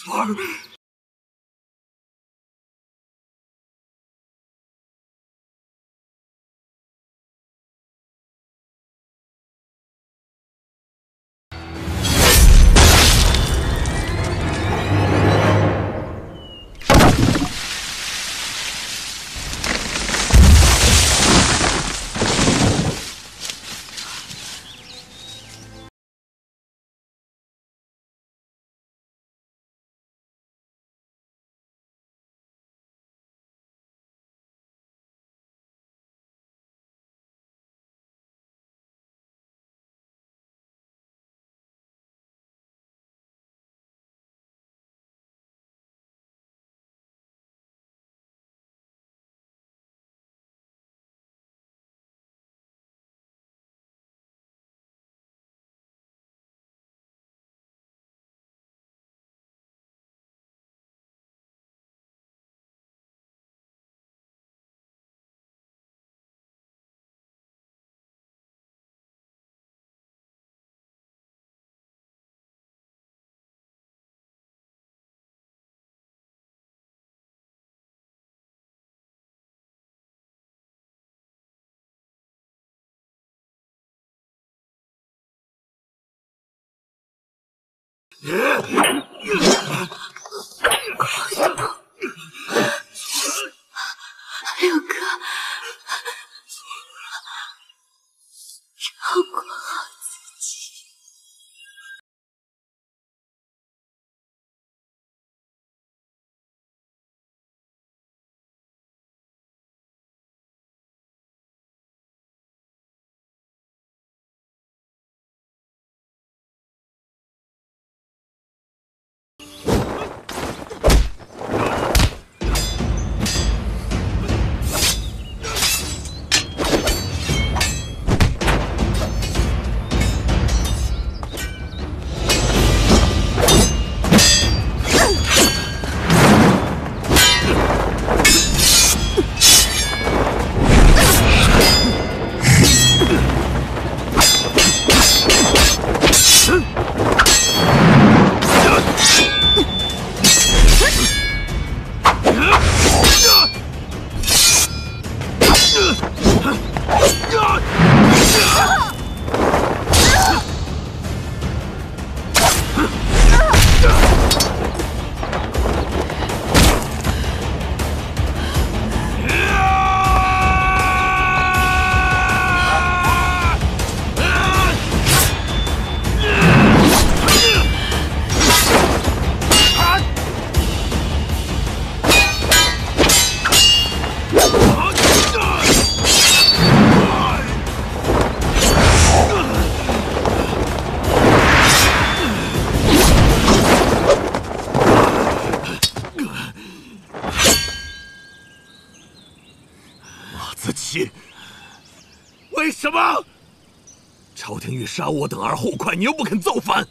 船。六哥，照顾好自己。杀我等儿后快，你又不肯造反。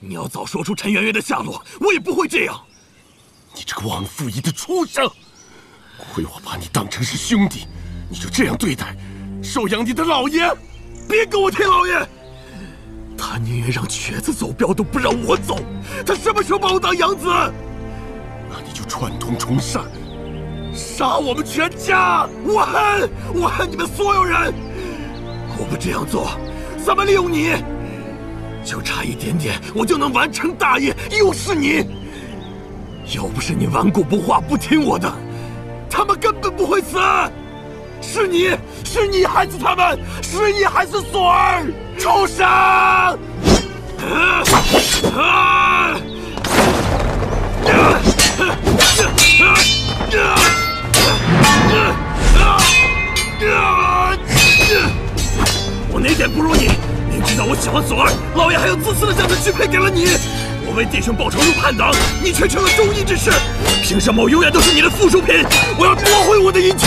你要早说出陈圆圆的下落，我也不会这样。你这个忘恩负义的畜生！亏我把你当成是兄弟，你就这样对待收养你的老爷！别跟我提老爷！他宁愿让瘸子走镖，都不让我走。他什么时候把我当养子？那你就串通重善，杀我们全家！我恨，我恨你们所有人！我不这样做。 咱们利用你，就差一点点，我就能完成大业。又是你，要不是你顽固不化、不听我的，他们根本不会死。是你，是你害死他们，是你害死索儿，畜生！我哪点不如你？明知道我喜欢索儿，老爷还有自私的将这许配给了你。我为弟兄报仇入叛党，你却成了忠义之士。凭什么我永远都是你的附属品？我要夺回我的一切！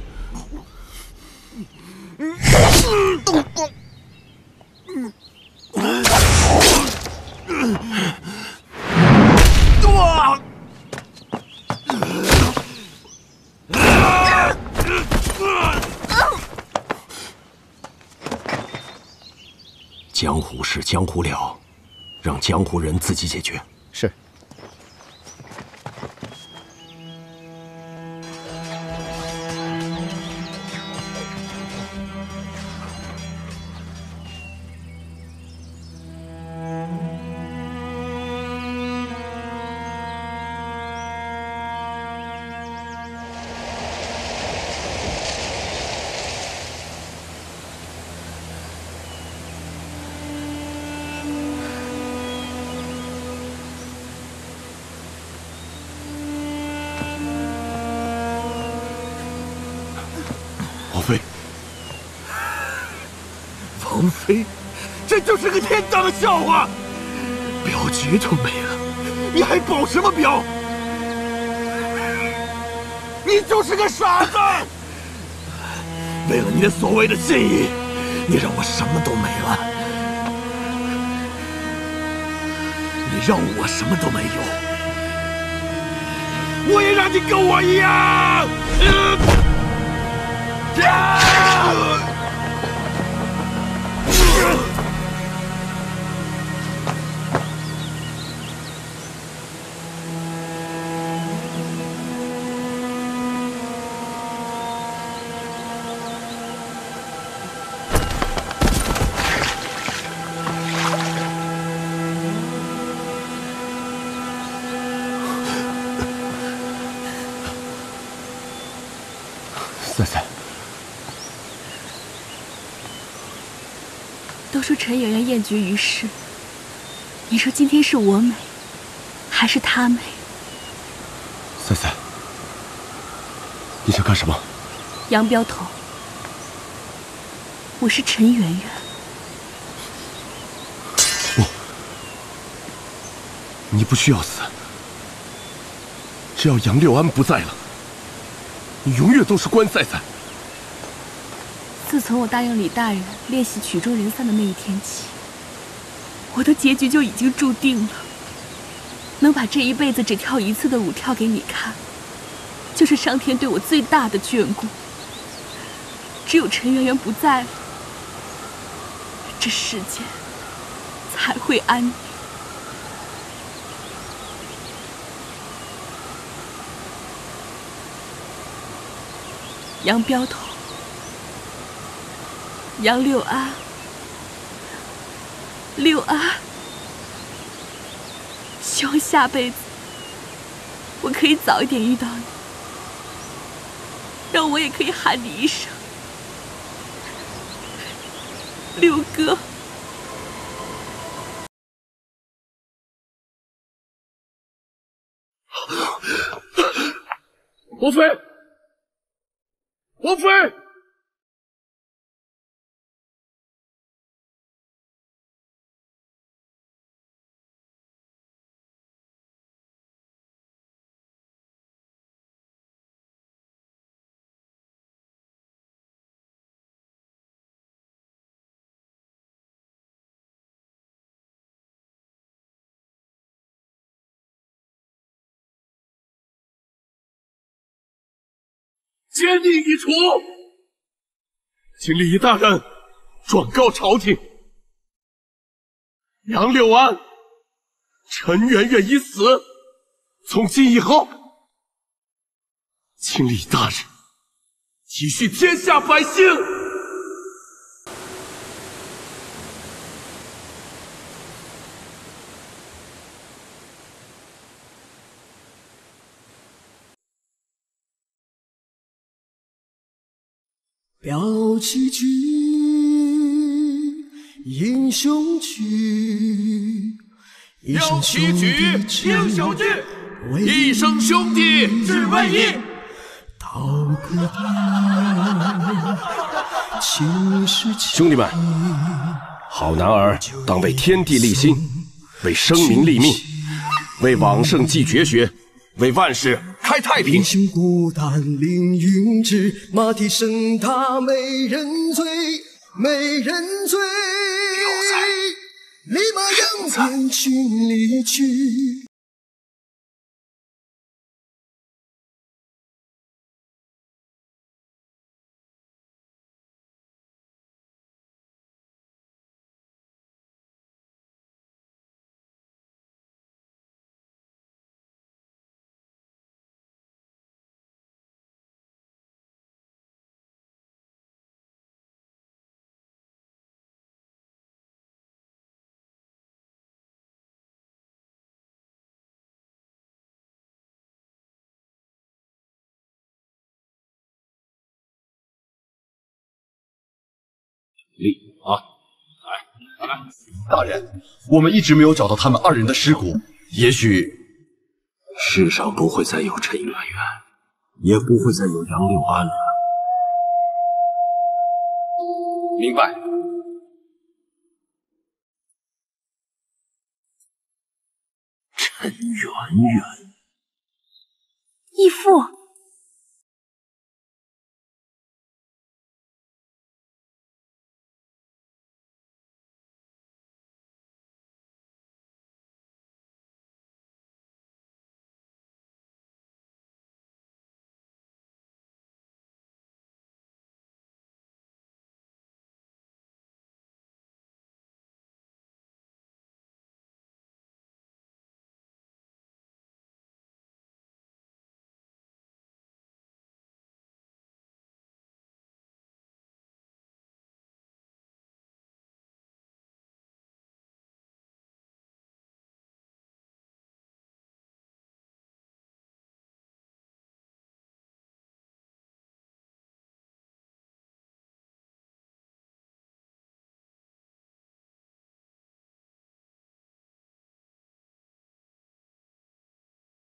江湖事，江湖了，让江湖人自己解决。是。 王妃，这就是个天大的笑话，镖局都没了，你还保什么镖？你就是个傻子！为了你的所谓的信义，你让我什么都没了，你让我什么都没有，我也让你跟我一样！都说陈圆圆艳绝于世，你说今天是我美，还是她美？三三，你想干什么？杨镖头，我是陈圆圆。不，你不需要死。只要杨六安不在了，你永远都是关三三。 自从我答应李大人练习曲终人散的那一天起，我的结局就已经注定了。能把这一辈子只跳一次的舞跳给你看，就是上天对我最大的眷顾。只有陈圆圆不在了，这世间才会安宁。杨镖头。 杨六安，六安，希望下辈子我可以早一点遇到你，让我也可以喊你一声六哥。 王妃，王妃。 奸佞已除，请礼仪大人转告朝廷：杨六安、陈圆圆已死，从今以后，请礼仪大人体恤天下百姓。标旗帜，英雄去，标旗帜，英雄志，一生兄弟志为义。兄弟们，好男儿当为天地立心，为生民立命，为往圣继绝学，为万世开太平。有才。 立啊！来，大人，我们一直没有找到他们二人的尸骨，也许世上不会再有陈圆圆，也不会再有杨六安了。明白。陈圆圆，义父。